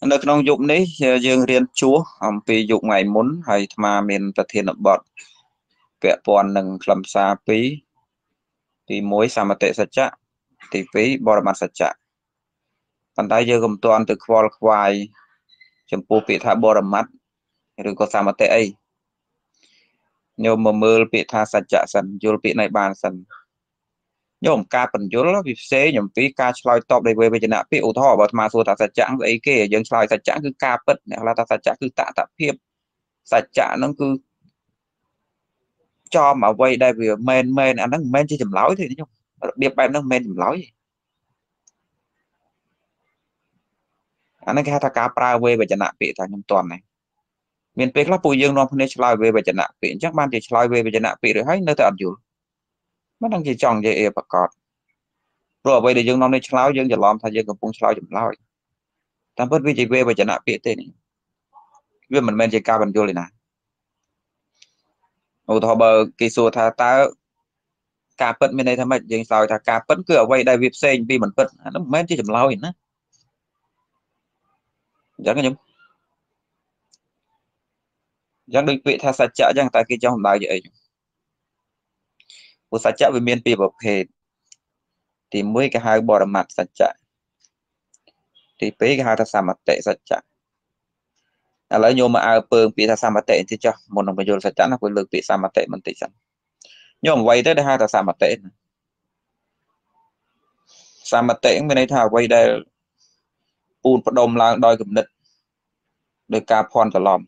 Nơi trong dụng đấy dương riêng chúa ông pi dụng ngày muốn hay mà miền tây thiên bọt vẽ bòn nâng làm xa phí thì mối xa mà tệ sạch chạ thì phí bò là mặt sạch chạ còn tay dương gồm toàn từ khoa khoai chấm pu bị thả bò là mắt đừng có xa mà tệ ấy nhôm mà mưa bị tha sạch chạ sần vô bị này bàn sần nhôm ca phần vô là vì xế nhôm phí ca slide top đây về bây giờ nè bị ủ thọ bảo mà số ta sạch chạng ấy kia dương slide sạch chạng cứ ca bật nè là ta sạch chạng cứ tạ tạ phiệp sạch chạ nó cứ cho mà quay đây vì men anh nó men chứ chầm lói thì nó điệp em nó men chầm lói anh nó cái thằng cá pra về về chợ nạp bị thằng nhom toàn này miền Bắc là bùi dương non phơi chơi về chợ nạp bị chắc ban chỉ chơi về chợ nạp bị rồi hết nơi tận dụng mất đang chỉ tròn về bạc cọt rồi về để dương non nơi chơi dương giờ lom thay dương cầm bung chơi chầm lói tam phất vi chỉ về chợ nạp bị thế này vì mình men chỉ cao bằng vô này nè ủa thọ bờ kỳ sùa thà ta cà pấn bên đây tham mệt dính sỏi thà cà pấn cửa quay đây vip xe vì mình pấn nó mệt chứ chậm lâu nữa dán cái nhung dán đôi vị thà sạch chạ dán tại kia trong đại vậy của sạch chạ về miền tây bảo hệ thì mới cái hai bò đầm mặt sạch chạ thì pí cái hai thà sàm mặt tệ sạch chạ lấy nhôm mà ai bơm bị thà sàm mặt tệ thì cho một đồng bơm sạch chạ là quyền lực bị sàm mặt tệ mình tệ sạch nhôm quay tới đây hai thà sàm mặt tệ bên đây thà quay đây ôn bắt đầu là đòi cầm đứt đôi cà phon cho lòm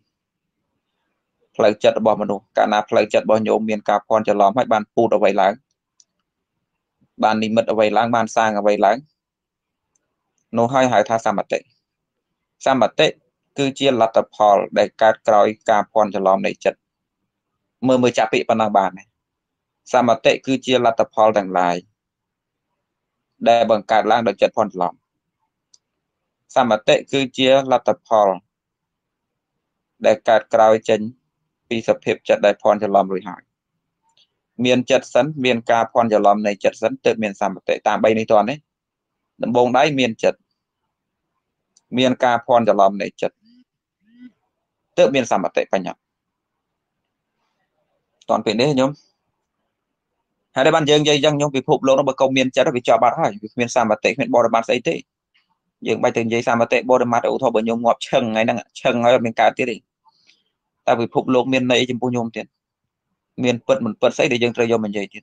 phải chặt bỏ mà đồ cả nạp phải chặt bỏ nhôm miền cà phon cho lòm hay bàn put ở vậy láng bàn đi mật ở vậy láng bàn sang ở vậy láng nó hay hại tha sa mặt tệ cứ chia lật tập hòn để cắt còi cà phon cho lòm để chặt mơ mơ chặt bị bằng bàn này sa mặt tệ cứ chia lật tập hòn đằng lại để bằng cà lang để chặt phon lòm sa mặt tệ cứ chia lập tập hòn để cắt cào chân vì sập hiệp chặt đại phòn cho lầm rồi hại miền chặt sấn miền cà phòn cho lầm này chặt sấn tự miền sa mặt tệ tạm bay này toàn đấy bông đáy miền chặt miền cà phòn cho lầm này chặt tự miền sa mặt tệ phải nhặt toàn biển đấy nhung hai đại ban dương dây dăng nhung vì phục lỗ nó bật công miền chặt nó bị cho bạt hại miền sa mặt tệ miền bò ban sấy tệ dương bay từng giấy sao mà tệ bồ đầm mát ủ thọ bởi nhôm ngọt chừng ngày năng chừng nói là mình cá tiết đi ta bị phục lục miền này chìm bù nhôm tiền miền bật mình bật xây để dương trời do mình dậy tiền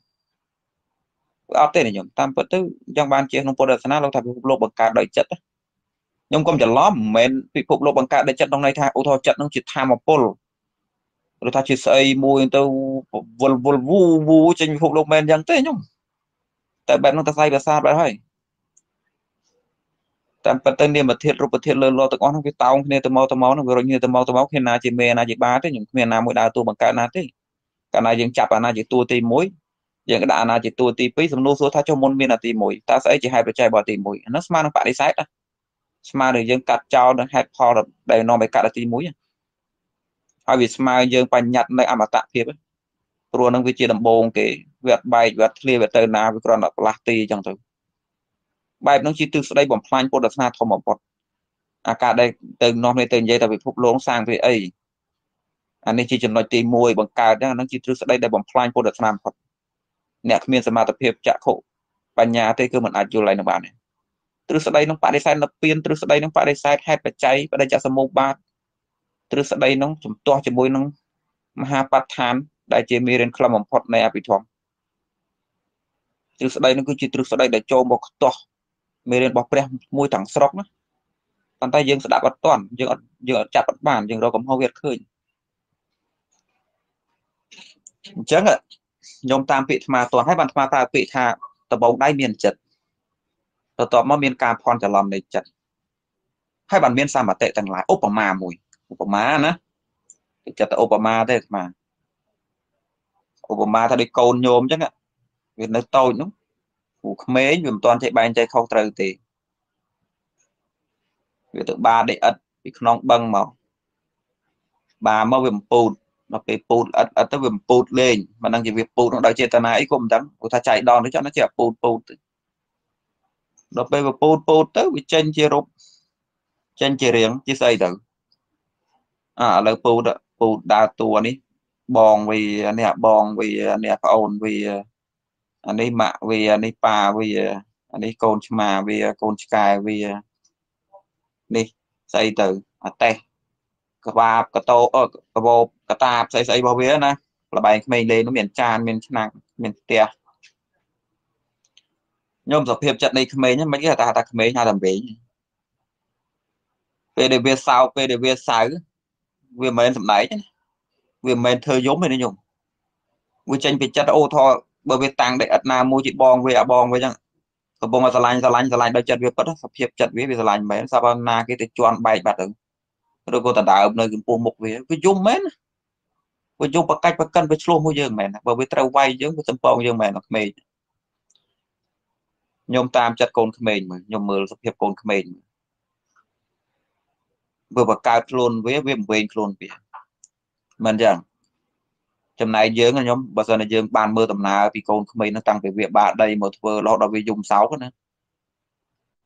áp tên này nhôm tam bật tứ trong ban kia không có được sáng lâu thà bị phục lục bằng cá đợi chất nhôm công chẳng lóm mình bị phục lục bằng cá đợi chất trong này thà ủ thọ chất nó chỉ tham một pol rồi ta chỉ xây mùi tàu vùn vùn vu vu trên phục lục men chẳng thế nhôm tại bạn nó ta xây là xa bạn thôi tạm bật tên niệm thiết rồi bật thiết lên lo tự on không cái tao nên tao máu nó vừa rồi như tao máu khi nào chỉ mẹ nào chỉ ba thế những mẹ nào mỗi đào tu bằng cả nào thế cả nào dừng chặt cả nào chỉ tu tì mũi dừng cái đà nào chỉ tu tì phí xong nô số tha cho môn miên là tì mũi ta sẽ chỉ hai bữa chạy bỏ tì mũi nó smart nó phải đi sai đó smart được dừng cắt trao được hẹp ho được đầy non phải cắt là tì mũi hai vì smart dừng phải nhặt này mà tạm biệt rồi nó cứ chia đầm bồn cái vẹt bay vẹt lia vẹt tơ nào với còn là tì chẳng thôi bài nó chỉ từ đây bọn plan của đất na thom bọt cả đây từ non này từ dây ta bị phục lỗ sang về ấy anh ấy chỉ chừng nói tìm môi bằng cả đó nó chỉ từ đây đây bọn plan của đất nam bọt nè miền sa mạc tập hiệp chạ khổ bản nhà tây cơ mình ăn nhiều lại nó bạn này từ đây nó phải đi sai lập biên từ đây nó phải đi sai hai phải cháy và đây chạ sa mô ba từ đây nó chấm to chấm môi nó maha pathan đại chế miền khlam bọt này à bị thong từ đây nó cứ chỉ từ đây để cho một to mê lên bọc pre môi thẳng sọc nữa bàn tay dương đã bắt toàn dương chặt bắt bàn dương đó cũng hao việt khơi chắc ạ nhóm tam vị mà toàn hai bàn mà ta vị thà tập bóng đáy miền chật tập tọt mà miền cà phòn trả lầm này chật hai bàn miền sao mà tệ tầng lại Obama mùi Obama nữa chặt tại Obama thế mà Obama thay đi cồn nhôm chắc ạ việt nó tôi đúng mế dùm toàn chạy bàn chạy khâu trời thì việc tự ba để ật bị nong băng màu bà mau viêm pụt mà cái pụt ật tới viêm pụt lên mà đang chỉ việc pụt nó đòi chết ta nãy cũng đắng của ta chạy đòn để cho nó chạy pụt pụt nó bây giờ pụt pụt tới bị chân chia rụp chân chỉ riêng chỉ xây tử à là phụ đa tua ní bòn vì anh nè bòn vì anh nè ồn vì anh đi mạ vì anh đi pa vì anh đi côn mà vì côn cài vì đi xây tử à tê cà ba cà tô cà bô cà ta xây xây bao vía nè là bài mình lên nó miền tràn miền nặng miền tia nhôm tập hiệp trận này mấy nhá mấy cái ta mấy nhà làm bể PDV sau PDV sáu việc mình làm đấy việc mình thơ giống mình dùng việc tranh việc chất ô thọ bởi việc tăng để ất nam mua chị bong về à bong với chẳng có bong mà sờ lạnh đôi chân việc có tập hiệp trận với việc sờ lạnh mấy sao ban na cái để chọn bài bạt ứng rồi cô ta đào nơi kiếm mục về cái zoom mấy với dùng bậc cách bậc cân với slow mua dương mẹ bởi vì trâu quay dưỡng với tâm phong dương mẹ nó mềm nhôm tam chặt cồn mềm mà nhôm mờ sắp hiệp cồn mềm vừa bậc cao luôn với viêm quên luôn kìa mình rằng chầm này dưỡng là nhóm bà giờ này dương bàn mơ tầm nào vì cồn mềm nó tăng về việc bạn đây một vừa lọt vào về dùng sáu nữa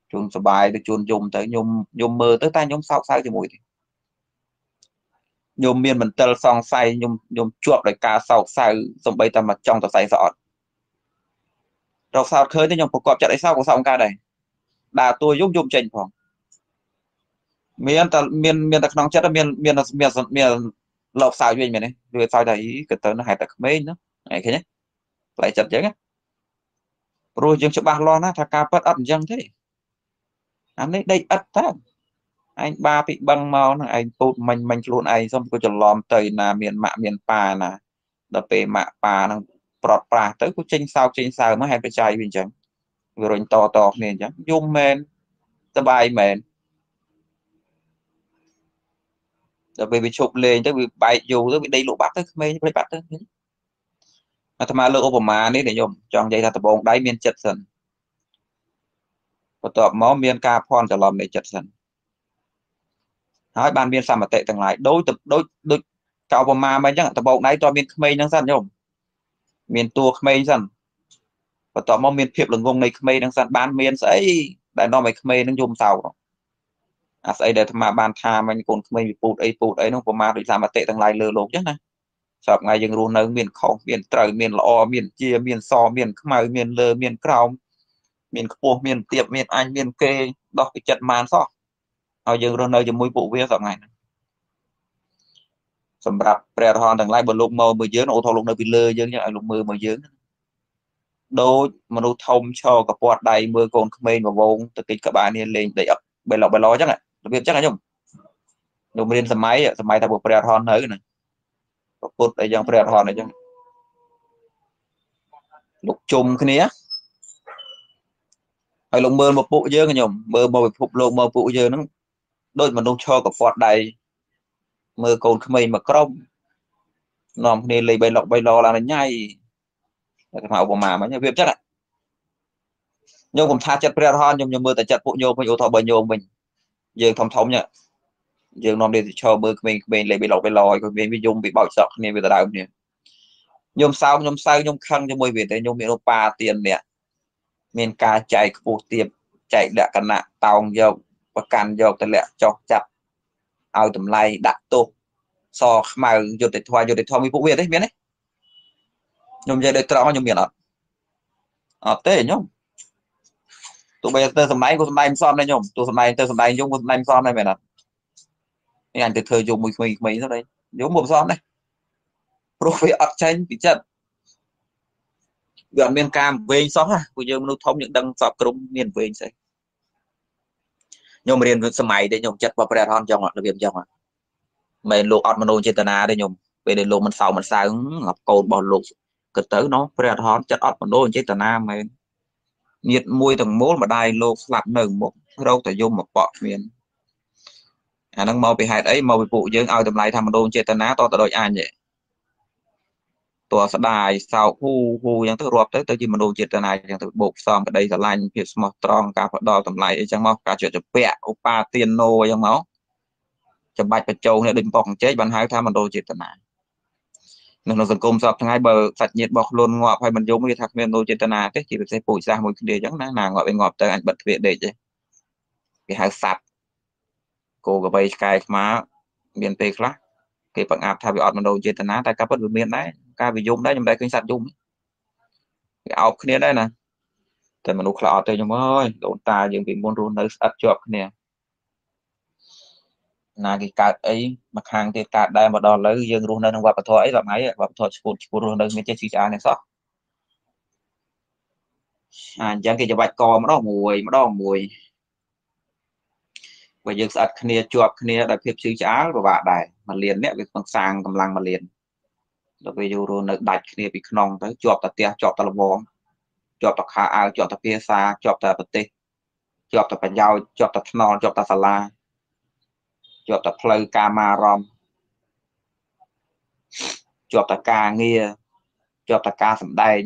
chuông sờ bài được chuông dùng tới nhôm mơ tới tay nhôm sáu sao thì mũi nhôm miên mình tơ xong say nhôm chuột lại cá sau sao dùng bây ta mặt trong tờ say sọt rồi sao khơi thế nhôm phục cọp chặt đấy sao của xong ca này đà tôi giúp dùng trình phòng miên ta nóng chết là miên lộc sao duyên mình đấy rồi sau đấy cái tớ nó hại tật mấy nữa này thế nhé lại chặt chứ nhé rồi dương chụp ba lo nó thà ca bất ẩn dân thế anh đấy đây ất ta anh ba bị băng mau này anh tụt mình luôn anh xong cô chọn lòm tây là miền mạ miền pa là đập về mạ pa là bọt pa tới cô chênh sao mới hay phải chạy bình chẳng vừa rồi to nên chẳng dung men ta bay men đập về bị chụp lên tới bị bay dù tới bị đầy lũ bắt tới mấy lấy bắt tới mà tham lỡ của mà đấy để nhom chọn dây ra tập bóng đáy miền chật sần và tập máu miền ca phòn chọn lòm để chật sần nói bàn biên sao mà tệ từng lại đối cao vào mà mấy chẳng tập bộ này to miền khmei đang dần nhom miền tua khmei dần và tỏ mong miền phiệp là ngông này khmei đang dần bán miền sẽ đại no mày khmei đang dùng tàu à sẽ để mà bàn tha mình còn khmei bị put ấy nó của mà bị sao mà tệ từng lại lừa lộn nhất này sập ngày dừng luôn nâng miền khẩu miền trời miền lò miền chia miền so miền khmei miền lơ miền cào miền cua miền tiệp miền anh miền kê đó cái chật màn so ở dương rồi nơi cho mũi vụ vía dòng này sầm rạp bèo hòn thằng lai bờ lục mờ mờ dưới nó thâu lục nơi bị lơ dương như là lục mờ mờ dưới đôi mà nó thông cho cả quạt đầy mưa còn khmên và vốn từ cái các bạn nên lên để ấp bày lò chắc này đặc biệt chắc này nhung nhung lên sầm máy ta buộc bèo hòn nơi này cột để dòng bèo hòn này chứ lục chùm cái này ở lục mờ một bộ dương nhung mờ một phục lục mờ bộ dương nó đôi mà nó cho cả phọt đầy mưa cồn khmei mà cong nòm này lấy bay lò là nó nhai màu của mà nhá việc chắc ạ nhôm cũng tha chặt bèo hòn nhôm mưa tại chặt bộ nhôm yếu thọ bờ nhôm mình dương thông nhá dương nòm để cho mưa mình lấy bay lò còn mình dùng bị bảo sọc nên bây giờ đào nè nhôm sao nhôm say nhôm khăn cho môi về tại nhôm miêu pa tiền nè miền ca chạy bộ tiệp chạy đã cản nặng tàu dầu và càn dầu tận lẹ cho chặt ao tầm lai đặt tô so mà dột để thoa mi phụ việt đấy miễn đấy nhom dây để trao nhom miễn đó à tê nhom tụi bây giờ tơ sầm máy của sầm máy em xóm đây nhom tụi sầm máy tơ sầm máy nhom của sầm máy em xóm đây mày nè anh từ thời dùng mùi ra đây giống một xóm đây rồi ắt tranh bị chặt gần miền cam về xóm à của giờ nó thông những đằng sọp crom miền về xây nhôm riêng sớm mai để nhôm chặt vào bờ hòn trong ạ là việc trong ạ mày luộc ọt mano trên tana đây nhôm về để luộc mình sầu mình sáng ngập cồn bỏ luộc cực tới nó bờ hòn chặt ọt mano trên tana mày nhiệt môi thằng mốt mà đai luộc lạp nừng một rau tỏi dùng một bọ miền à đang mau bị hại đấy mau bị phụ dưỡng ao tầm lại thằng mano trên tana to đội an vậy to sờ đài sầu khu những thứ rộp tới tới gì mano trên tana những thứ bột xòm ở đây là lanh việc small strong cả đo tầm lại chẳng mau cả chuyện chụp vẽ opa tiền nô chẳng máu chụp bạch bạch châu này đừng bọc chết bắn hai tham mano trên tana nên nó dần cùng sập thằng hai bờ sạch nhiệt bọc luôn ngọt hay mình giống như thằng mano trên tana cái chỉ được xây phổi ra một cái đề chẳng là ngọt bên ngọt tới anh bật về để chứ cái hai sạch cô có bay sky má miền tây khác cái bằng áp thay vì ọt đầu trên tana tại các bất miền đấy ca bị dùng đấy nhưng đây kinh sát dùng áo kia đây nè tại mình lúc là ọt đây nhưng ơi đồn ta những bị môn run đấy áp chọc nè là cái cát ấy mặt hàng thì cát đây mà đòn lấy dương run lên qua thôi ấy là máy và thôi của run lên bên trên xì này sao à chẳng kể cho bạch co mà đó mùi và dương sát kia chuột kia đặc biệt xì chả và bạn đại mà liền nè việc bằng sang cầm lăng mà liền rồi bây giờ run lên đặt kia bị nòng tới chuột tập tia chuột tập bóng chuột tập khá áo chuột tập kia xa chuột tập bật tê chuột tập bàn dao chuột tập non chuột tập sala chọt tập plei camarom chọt tập ca nghe chọt tập ca sẩm đay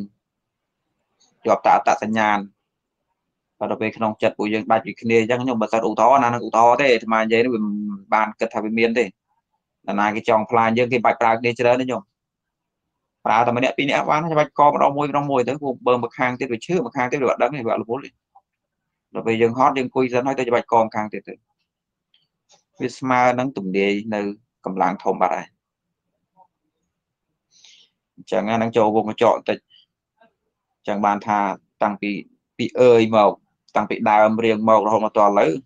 chọt tập tạ sanh nhàn và đặc biệt trong chật của dân ba chỉ kia chắc nhưng mà sao đủ to na đủ to thế mà vậy nó bàn cật thà về miền thế là na cái tròn plei dân cái bạch plei kia chơi đấy nhung plei tầm mấy nẹt pin nẹt quá nó bạch co mà đau môi tới vùng bờ bậc hàng tiếp được chứ bậc hàng tiếp được đắng này vợ luôn rồi về dân hot dân cùi dân nói tới cho bạch co càng tiếp được vì mà đang tụng đề nơi cầm láng thông bạc này chẳng ngang đang cho vùng chọn tịch chẳng bàn thà tăng bị ơi màu tăng bị đa âm riêng màu rồi mà toàn lấy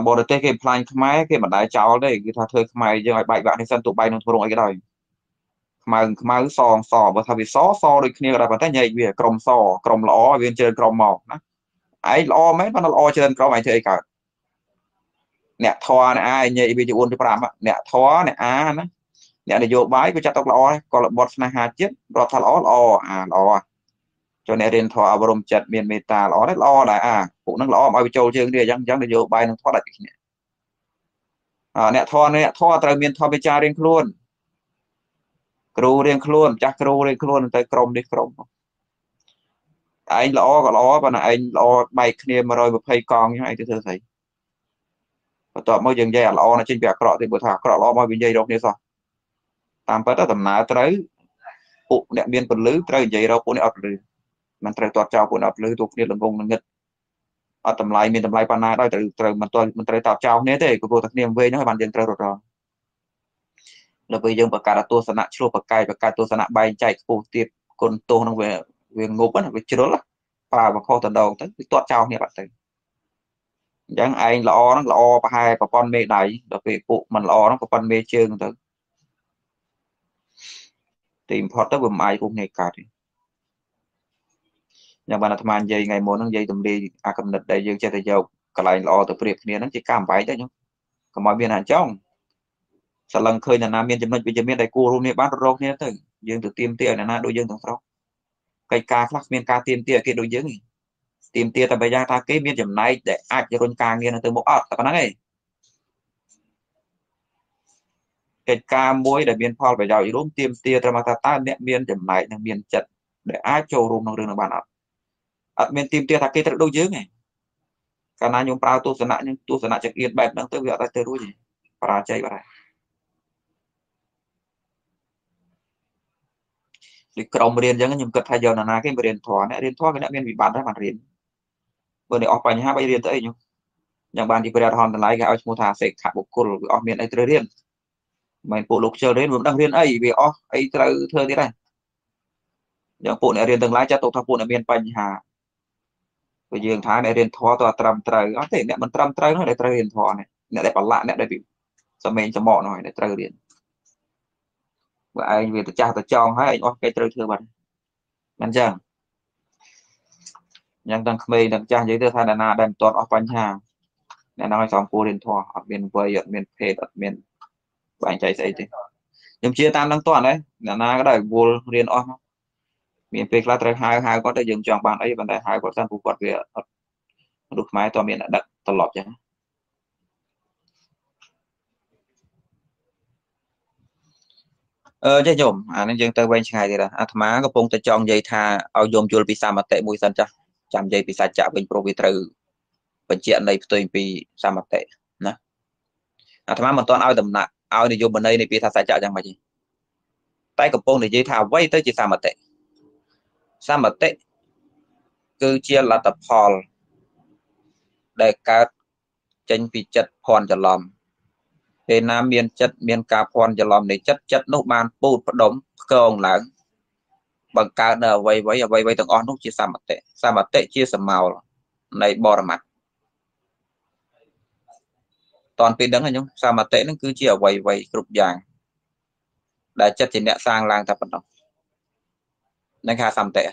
bộ được cái plan máy cái mà đại cháu đây cái thà thôi mày giờ bài bạn đi săn tụ bay nó thôi rồi cái đời mà cứ sò và thà bị xó được kia là bạn thấy nhảy về còng sò còng lõ bên trên còng màu đó ấy lõ mấy bạn nó lõ trên còng mày chơi cả nè thò nè ai nhảy bị chịu cho nè thò nè á nè nè để vô bái với chặt tóc lò còn là bọt na hà chết rồi thà lò à lò cho nên đến thò bồm chặt miền mê ta lò đấy lò đại à cũng đang lò mọi châu chơi kia chẳng để vô bài nó thoát đại nè thò từ miền thò bây giờ riêng luôn kêu riêng luôn chắc kêu riêng luôn tới crom đi crom anh lò còn lò bạn anh lò bay kia mà rồi một cây con như này thì thấy toàn môi trường dây là o trên việc cọ thì buổi thả cọ lo mọi bên dây đâu như sao tam bát đã tầm ná tới cụ đẹp biên phần lưới tới dây đâu cũng ập lưới mình tới toàn trao cũng ập lưới thuộc như là vùng nghịch ở tầm lại miền tầm lại pana đó từ mình tới tạo trao nế thế của vô thực niệm về nó bàn dân tới rồi là bây giờ bậc cả tua sanh chua bậc cài tua sanh bay chạy cụ tiệp con tô nó về ngục á về chứa lắm và kho tận đầu tới toàn trao như bạn thấy chẳng anh lo và hai và con mê đáy đặc biệt cụ mình lo nó có con mê chương tới tìm phó tới vùng ai cũng ngày cả đi nhưng mà là tham dây ngày muốn nó dây tùm đi à cầm địch đây dương chơi thầy dầu cả lại lo từ việc kia nó chỉ cảm váy đấy nhá còn mọi miền hàn trong sợ lần khơi là nam miền chấm lên bây giờ miền đại cua luôn nè bát rô nè tới dương từ tiêm tia là na đôi dương thằng rô cây ca khác miền ca tiêm tia kia đôi dương tìm tia ta bây giờ ta cái miếng điểm này để ai cho con càng nghe là từ một ọt ta nói này cái ca mối để miếng phao phải giàu ý đúng tìm tia ta mà ta nét miếng điểm này là miếng chật để ai cho rung nó rừng là bạn ạ miếng tìm tia ta kia thật đôi dưới này càng là nhung prao tu sẵn lại nhưng tu sẵn lại chẳng yên bẹp đang tới việc ta chơi đuôi gì và chạy vào này đi còng riêng chẳng những cật thay giờ là cái riêng thò cái nãy miền bị bán ra bản riêng vừa để off bài nhà bài riêng tới nhung nhà bàn thì bây giờ hòn lại cái ao mua thà sẽ khạc bột cồn bị off miền ấy tới riêng mình bộ lục chờ đến vẫn đang riêng ấy bị off ấy tới thưa thế này nhà bộ này riêng từng lái cho tụ thằng bộ này miền bài nhà bây giờ tháng này riêng thò tòa trầm trời có thể nãy mình trầm trời nó để trời riêng thò này nãy để bảo lại nãy để bị cho mình cho mọ này để trời riêng và anh về từ cha từ chồng hay anh có cái trời thừa bạn anh chàng nhân đang khơi đang cha giấy tờ thay đàn na đàn toàn ở quanh nhà nên nói xong cô điện thoại ở miền vây ở miền phê ở miền và anh chạy chạy đi nhưng chia tan đang toàn đấy đàn na cái đời vô liên on miền phê là trời hai có thể dừng chọn bạn ấy bạn đại hai có san phụ quạt về đục máy toàn miền đã đặt toàn lọt chứ chơi dùm anh em dân tây bên ngày thì là má có phong ta chọn dây tha ao dùm chùa bị sao mà tệ mùi sân chắc chạm dây bị sao chạm bên pro bị trừ bệnh chuyện này tôi bị sao mà tệ nè má mà toàn ao tầm nặng ao này dùm bên đây này bị sao sai chạm chẳng mà gì tay cặp phong để dây tha quay tới chỉ sao mà tệ cứ chia là tập hòn để cả chênh vì chất phòn cho lòng. Thế nam miên chất miên ca phòn cho lòng này chất chất nó bàn bụt bắt đống cơ ông lãng. Bằng ca nở vây tầng ổn lúc chia xa mặt tệ. Xa mặt tệ chia xa màu này bò ra mặt. Toàn phí đứng là nhung xa mặt tệ nó cứ chia vây cực dạng. Đã chất thì nẹ sang lang ta bắt đống. Nên khá xăm tệ.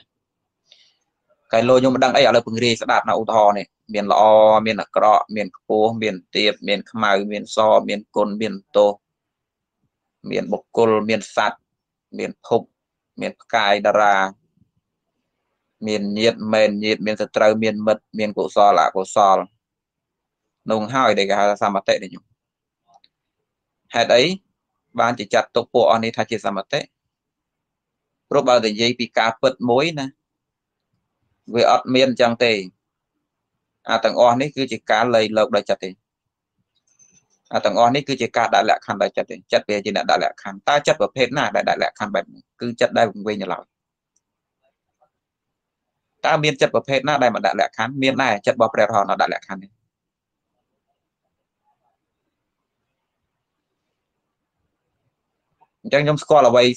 Cái lôi nhung đăng ấy ở lời phương rì sẽ đạt là ưu thò này. Miền lọ, miền lọ, miền cố, miền tiệp, miền khmai, miền so, miền côn, miền tô, miền bộc côn, miền sạt, miền thục, miền cài đà ra, miền nhiệt, miền sật trâu, miền mật, miền cổ so là cổ so. Nông hỏi để cả xa mặt tệ đấy nhung. Hết ấy, bạn chỉ chặt tục bộ anh ấy thay chia xa mặt tệ. Rốt bao giờ dây bị cá phật mối nè. Vì ọt miền chẳng tề. Tầng on ấy cứ chỉ cá lây lợp đại chặt đi. Tầng on ấy cứ chỉ cá đại lạ khăn đại chặt đi. Chất về chỉ là đại lạ khăn. Ta chất vào phết nào đại lạ khăn bệnh. Cứ chất đây vùng về nhà lão. Ta miên chất vào phết nào đây mà đại lạ khăn. Miên này chất vào phết hòn là đại lạ khăn. Chẳng nhóm score là vây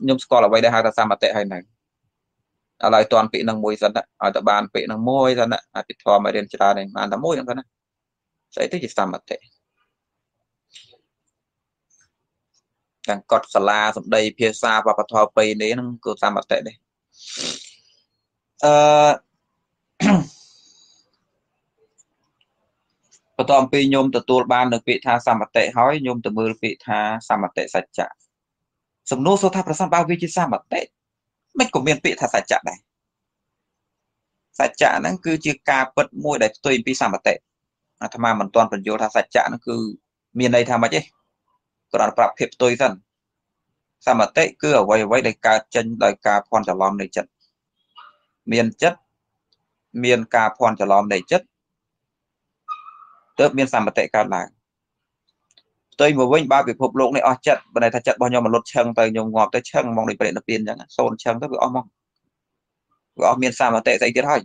nhóm score là vây đây hai ta xa mà tệ hay này. Lại toàn bị năng môi dân ạ, ở tập bàn bị năng môi dân ạ, bị thò mà đến ra này, mà nó môi dân ạ, sẽ thích xa mặt thế. Đang cọt xa la, xong đây, phía xa và thò bây đấy, nó cứ xa mặt thế đấy. Và toàn bị nhôm từ tuôn ban được bị tha xa mặt thế hói, nhôm từ mưa bị tha xa mặt thế sạch chạ. Xong nô số tháp là xa bao vi chứ xa mặt thế. Mấy của miền bị thật sạch chạ này. Sạch chạ nó cứ chia ca bật môi để tôi bị xa mặt tệ. Thầm mà mình toàn phần vô thật sạch chạ nó cứ miền đây thầm mà chứ. Còn là bạp hiệp tôi dần. Xa mặt tệ cứ ở vầy vầy đầy ca chân đầy ca phòn trả lòm đầy chất. Miền chất. Miền ca phòn trả lòm đầy chất. Tớp miền xa mặt tệ cao là. Tôi mà với ba việc hộp lộn này ở trận và này thật trận bao nhiêu mà lột chân tới nhiều ngọt tới chân mong để bệnh nó biến chẳng xôn chân tới gõ mong gõ miền xa mà tệ dạy tiết hỏi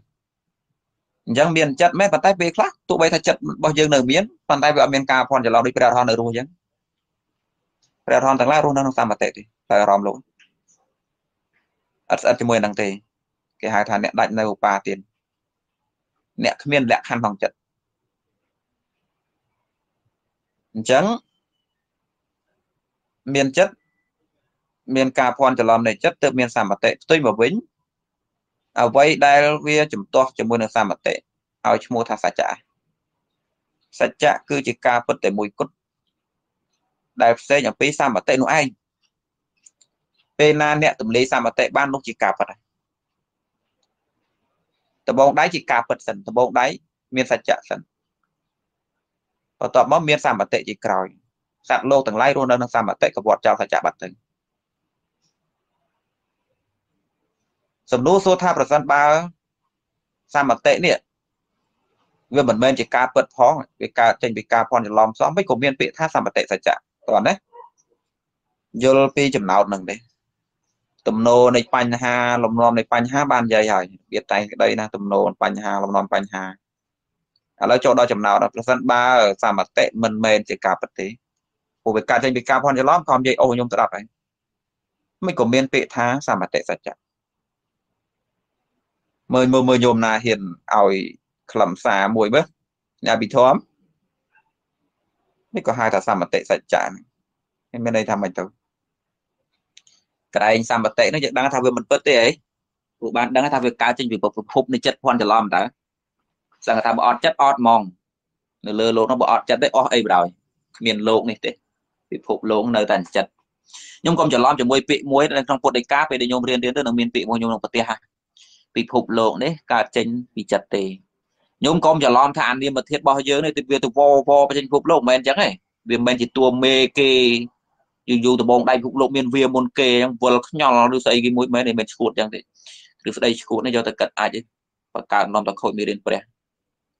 chẳng miền chất mét bàn tay về khác tụi bây thật trận bao nhiêu nở miếng bàn tay vợ miền cao còn cho lo đi vào thon nở rồi chứ vào thon thằng la luôn nó xa mà tệ thì phải ròm lộn ắt thì mười đằng tề cái hai thằng nẹt đại này ba tiền nẹt miền lẹt khăn phòng trận chẳng miền chất miền cà phon cho làm này chất tự miền sản mặt tệ tôi mà vĩnh ở vây đai vía chấm to chấm môi được sản mặt tệ ao chấm môi thà sạch chạ cứ chỉ cà phật tệ mùi cốt đại xe nhà pí sản mặt tệ nụ anh pena nẹt tụm lấy sản mặt tệ ban lúc chỉ cà phật tụm bông đáy chỉ cà phật sần tụm bông đáy miền sạch chạ sần và tụm bông miền sản mặt tệ chỉ còi sạc lô tầng lai luôn nó sang mặt tệ của bọn trao phải trả bạc tình sầm nô số tháp là san ba sang mặt tệ nè về mình bên chỉ ca bật phó cái ca trên bị ca phòn lòm xóm mấy cổ miên bị tháp sang mặt tệ phải trả còn đấy giờ pi chấm nào nằng đấy tụm nô này pan ha lồng lòm này pan ha ban dài hỏi biết tay đây là tụm nô pan ha lồng lòm pan ha ở lấy chỗ đó chấm nào đó san ba sang mặt tệ mình bên chỉ ca bật thế của việc cài trên việc cài phone cho lắm còn vậy ôi nhung tự đọc ấy mình cũng miên tệ thá sao mà tệ sạch chặt mời nhôm là hiền ỏi lầm xà mùi bớt nhà bị thóm mình có hai thằng sao mà tệ sạch chặt nên bên đây thằng mình thôi cái này sao mà tệ nó đang thao về mình bớt tệ ấy của bạn đang thao về cài trên việc bọc hộp này chất phone cho lắm đã sang thằng bỏ chất ọt mong lơ lố nó bỏ chất đấy ọt ấy rồi miền lộn này tệ bị phục lộn nơi tàn chật nhưng không chọn lắm cho môi bị muối trong cột đấy cá về để nhôm riêng đến từ nó miền bị môi nhôm bật tia bị phục lộn đấy cả trên bị chật tề nhôm không chọn lắm than đi mà thiết bao nhiêu này từ việc từ vo trên phục lộn men chẳng này vì men chỉ tua mê kê dù từ bông đây phục lộn miền việt môn kê vừa nhỏ nó đưa xây cái mũi men này mình cuộn chẳng thế từ đây cuộn này do từ cật ai chứ và cả non toàn khôi miền việt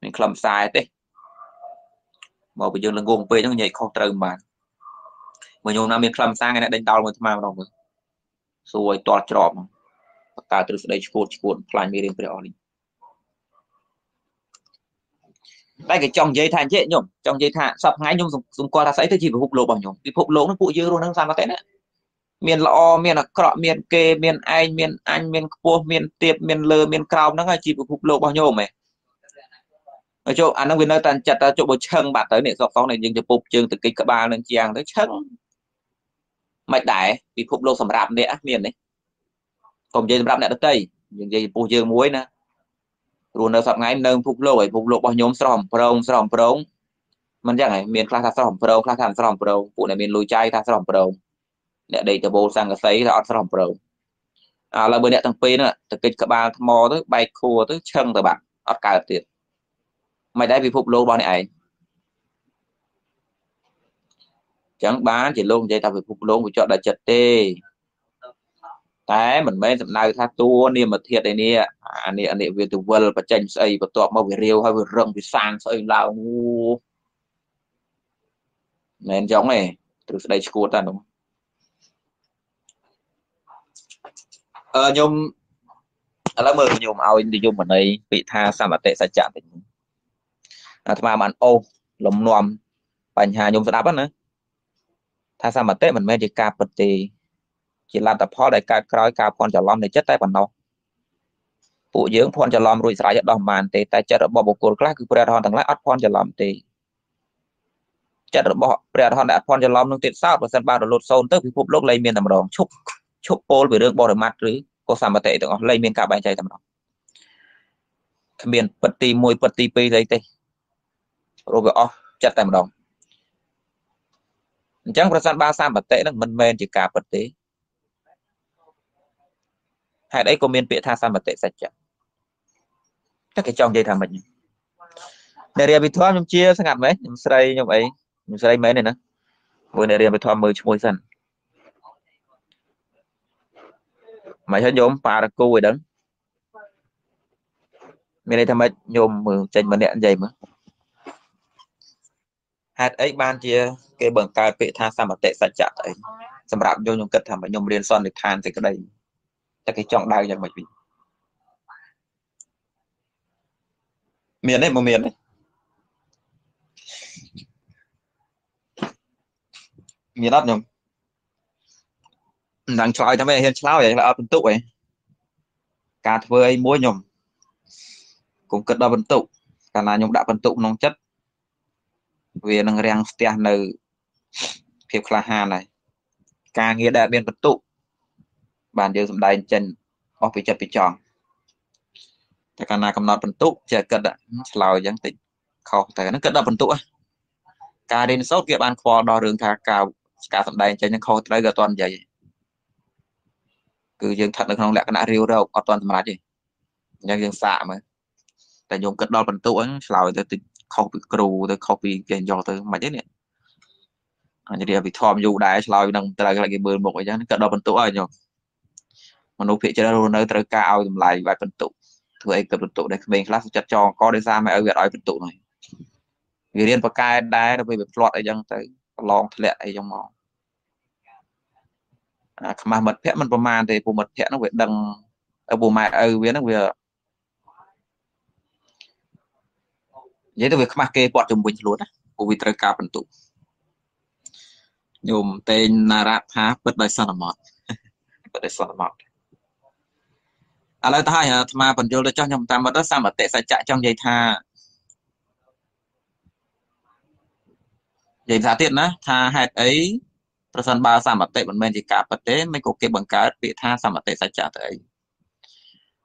mình làm sai thế mà bây giờ là gồm về nó nhảy không trời mà nhôm nam miền khăm sang này đánh đau mà tham ăn đâu mà rồi to trọm cả từ đây cuộn cuộn lại miền bên đó đi đây cái trong dây than chết nhung trong dây than sập ngay nhung dùng qua ta sấy tới chỉ phải hụp lỗ bảo nhung thì hụp lỗ nó cụ dư luôn nó sao nó tết đấy miền lọ miền là cọ miền kê miền ai miền anh miền cua miền tiệp miền lơ miền cao nó ngay chỉ phải hụp lỗ bảo nhung mày ở chỗ anh đang nơi tàn chặt ta chỗ bộ chân bạn tới để dọc phong này nhưng chụp phục trường từ kịch cả ba lên chiang tới chân mạch đại bị hụp lỗ sầm rạp nè miền đấy còn dây rạp nè đất tây những dây bù dưa muối nè luôn nó sập ngay nâng phục lộ bao nhóm sòm prong mình chẳng này miền class sòm prong phụ này miền lùi chay ta sòm prong để đây từ bồ sang cái sấy là sòm prong à là bên này thằng pin nữa từ kịch cả ba mò tới bay khua tới chân tới bạn ót cả tiền mày đã bị phục lộ bao này ấy chẳng bán chỉ luôn vậy ta phải phục lộ phải chọn đại chật tê đấy mình mới làm nay tha tua niệm mà thiệt này nè anh này về từ vườn và tranh xây và tọt mau về rêu hay về rừng về sàn xây lao nên giống này từ đây cô ta đúng nhung là mời nhung ao anh đi nhung ở đây bị tha sao mà tệ sao chạm thì mà bạn ô lồng nuông bành hà nhung sẽ đáp nữa tha sao mà tệ mình mới đi cà bật thì chỉ làm tập họ để cài cài cài phun cho lom để chết tay bản đầu, phụ dưỡng phun cho lom rồi xài cho đòn màn thì tay chết ở bờ bồ cồn khác cứ bèo hòn thằng lái ắt phun cho lom thì chết ở bờ bèo hòn đã phun cho lom nông tiện sao và sân bao được lột sâu tức vì phục lúc lấy miền tầm đòn chúc chúc cô về đường bò được mặt rồi cô sắm mà tệ tưởng lấy miền cả bài chạy tầm đòn miền bật tì mùi bật tì pì lấy tê rồi về off chết tay bản đầu chẳng phải sân ba sao mà tệ là mình men chỉ cả bật tì hay đấy có miền Việt tha sao mà tệ sạch chậm các cái trong dây thằng mình để riêng bị thoa nhung chia sang ngặt mấy nhung xây mấy này nữa vừa để riêng bị thoa mười môi dần mày thấy nhôm bà đặc cô ấy đắng miền này thằng mày nhôm mười trên mình đạn dày mà hạt ấy ban chia cái bảng cài Việt tha sao mà tệ sạch chậm ấy sầm rạp vô nhung cất thằng mày nhung riêng son được than thì cái đây cái chọn đau chẳng mạch vị miền đấy một miền đấy miền đất nhung đang chọi cho mày hiện sao vậy là ở bên tụ ấy cà phê muối nhung cũng cất đo bên tụ cả là nhung đã bên tụ nông chất về năng rèn tiền nữ phiệp là hà này ca nghĩa đại biên bên tụ bàn điều dùng đai chân off bị chật bị tròn, tại cái này cầm nón bẩn tụ chật cật ạ, lòi giang tịnh, khâu tại nó cật đập bẩn tụ á, cả đến sốt kia bàn kho đo đường thà cào cả dùng đai chân những khâu tới giờ toàn vậy, cứ dương thật được không lẽ cái nã riêu đâu, ở toàn mà gì, nhưng dương xạ mà, tại dùng cật đo bẩn tụ á, lòi tới tịnh khâu bị cù tới khâu bị kèn giò tới mày thế này, anh chị bị thòm dù đai lòi đang tới lại cái bờ một cái giang cật đo bẩn tụ rồi nhở. Mà nó phải cho nó tới cao thì lại vài phần tụ thưa ấy cập phần tụ đấy mình class chặt cho có để ra mà ở việc ấy phần tụ này người điên vào cai đá nó bị loạn ấy chẳng tới lon lẹ ấy trong mỏ mà mật thẹn mình mà thì bộ mật thẹn nó bị đằng ở bộ mày ở viên nó vừa vậy tôi việc mà kê quạt chùm bình luôn á bộ bị tới cao phần tụ nhôm tên narap há bật đại sơn mọt bật đại sơn mọt à lời thay hả mà phần vô cho nhầm ta mà đất sao mà tệ sai chạy trong dây tha dây giá tiện á tha hạt ấy phần ba sao mà tệ bọn mình thì cả vật tế mấy cổ kia bằng cá bị tha sao mà tệ sai chạy tới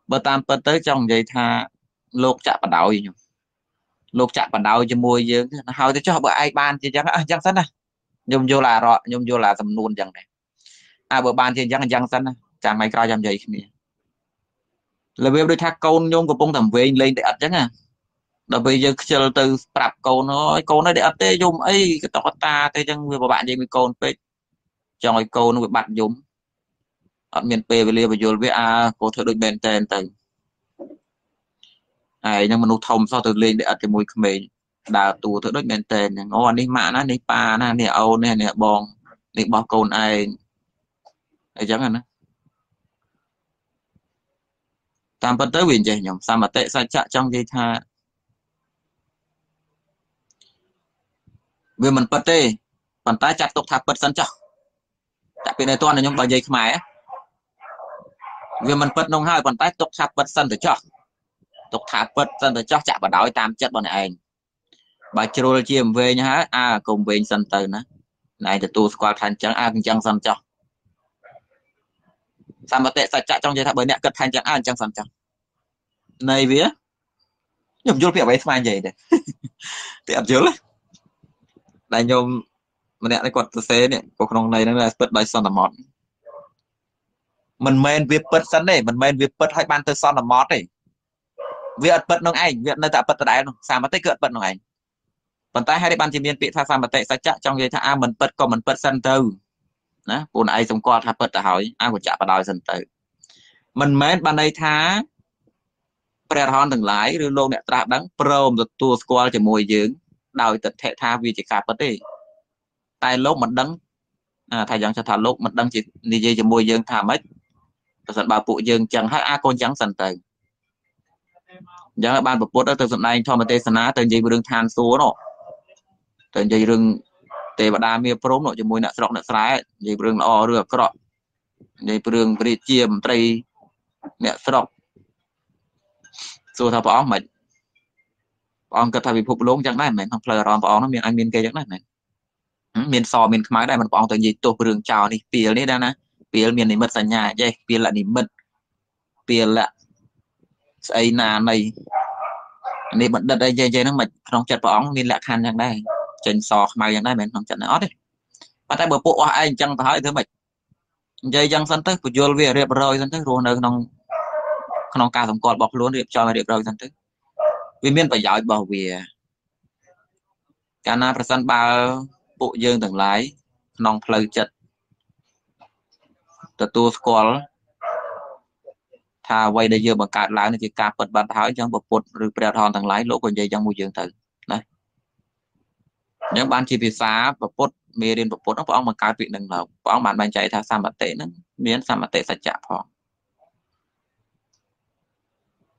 bờ tam bờ tới trong dây tha lột chạm vào đầu gì lột chạm vào đầu cho môi dương hầu thì cho bữa ai ban thì chẳng sẵn này nhung vô là rồi nhung vô là tầm luôn chẳng này à bữa ban thì chẳng sẵn chẳng mày coi trong dây là về đôi thác con nhôm của bông thẩm về lên để ắt chứ à, là bây giờ chờ từ tập con nó để ắt thế nhôm ấy cái tọt ta thế chẳng người bạn gì mình con phải chọi con nó bị bạt nhôm, ở miền Tây về liền bây giờ về à có thể được bền tên từ, này nhưng mà nụ thông sau từ lên để ắt cái mùi khmer đào tù thử được bền tên, ngon đi mạ nó đi pa nó nè âu nè nè bong, nè bong con ai, đấy chẳng hạn. Tam bất tới quyền gì nhỉ? Sao mà tệ sai chạ trong dây tha vì mình bật đi bàn tay chặt tục thả bật sẵn chọc đặc biệt này toàn là những bà dây máy vì mình bật nông hai bàn tay tục thả bật sẵn chọc tục thả bật sẵn chọc chạm vào đói tam chất bọn anh bà trôi chiếm về nhá à cùng bên sân từ nữa này thì tôi qua thành trắng ăn trắng sẵn chọc sao mà tệ sạch chạy trong dây thả bởi nẹ cất thành trắng ăn trắng sẵn chọc này vía nhầm vô việc ấy mà anh vậy đấy tiệm chứ lắm đại nhôm mà nè cái quạt xe này cuộc nông này nó là bật bay son là mót mình men việc bật sẵn này mình men việc bật hai ban tới son là mót này việc bật nông ảnh việc nơi tạo bật tại đại sao mà tới cợt bật nông ảnh còn tay hai đại ban chỉ miền bị tha sao mà tệ sao chắc trong dây tha a mình bật còn mình bật sân từ đó buồn ai trong co tha bật đã hỏi ai của chả vào đòi sân từ mình men ban đây tha bè hòn từng lái rồi lô nè ta đắng prom rồi tua squall chỉ mồi dưỡng đòi tận thể tha vì chỉ cả bật đi tai lốp mình đắng thay dòng cho thà lốp mình đắng chỉ đi dây chỉ mồi dưỡng thà mấy tận bà phụ dưỡng chẳng hay a con chẳng sần từ chẳng là ban bột bột ở từ sần này cho mà tê sần á từ gì mà đường than số nọ từ gì đường tê bà đa mía prom nọ chỉ mồi nè sọc nè sái gì đường o được cọ gì đường bì chiêm tây nè sọc dù thà bỏ mình ông cất thay vì phục lúng chẳng đấy mình không phải là bỏ nó miền anh miền kia chẳng đấy mình miền sò miền máy đây mình bỏ từ gì tổ đường chào đi tiền đấy ra nè tiền miền này mất sàn nhà vậy tiền lại này mất tiền lại xây nhà này này bận đặt đây dây nó mệt không chặt bỏ miền lại khăn chẳng đấy trên sò máy chẳng đấy mình không chặt nó đấy bắt tay bờ bộ anh chẳng phải thứ mệt dây chẳng sẵn tới của vô về đẹp rồi sẵn tới luôn rồi nó cao thằng con bọc luôn được cho mày được rồi thằng tức vì miền phải giỏi bảo vệ cả na phần ba bộ dương từng lái nòng lời chật từ tua squall thà quay để dương bằng cát lái này chỉ cạp bật bật tháo trong bột bột rồi bèo thòn thằng lái lỗ còn dây trong môi trường tử đấy những ban chỉ bị phá bột bột mê đến bột bột nó bỏng bằng cát bị đằng lồng bỏng bạn bạn chạy thà sao mà tệ nó miếng sao mà tệ sạch chạm họ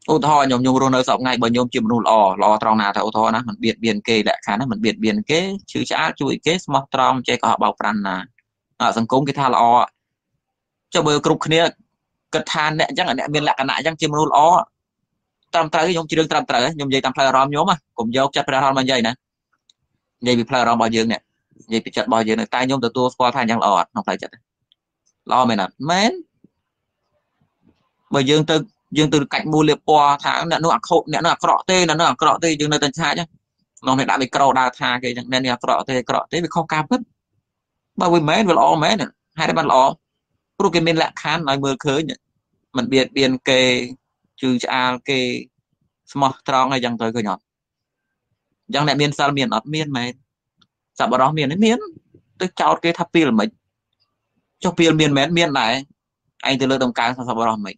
ô thò nhôm nhôm rồi nói sọc ngay bởi nhôm chìm nụ lò trong nào thảo thò nó mình biệt biên kê lại khá nó mình biệt biên kế chứ chả chuỗi kế mọc trong chơi có họ bảo rằng là ở sân cống cái tha lò cho bờ cục kia cật than nè chắc là nè biên lại cả nại chắc chìm nụ lò tam tới nhôm chỉ đương tam tới nhôm dây tam play rom nhôm mà cùng dâu chặt play rom bằng dây nè dây bị play rom bao dương nè dây bị chặt bao dương này tay nhôm từ tua qua thay nhang lò nó phải chặt lò mày nè mến bởi dương từ cạnh mua liệp qua tháng nè nó ăn khô nè nó ăn cọ tê là nó ăn cọ tê nhưng nơi tận xa nhá nó này đã bị cọ đào thà cái nên là cọ tê bị không cam hết bao nhiêu mét vừa lo mét hai đứa bạn lo lúc cái bên lạ khán nói mưa khơi nhỉ mình biệt biên kê trừ cha kê small tròn này chẳng tới cơ nhọt chẳng lại miền sao miền ở miền mày sao bảo đó miền đến miền tức cháu cái tháp pin là mình cho pin miền mét miền này anh từ lơ đồng cá sao bảo đó mình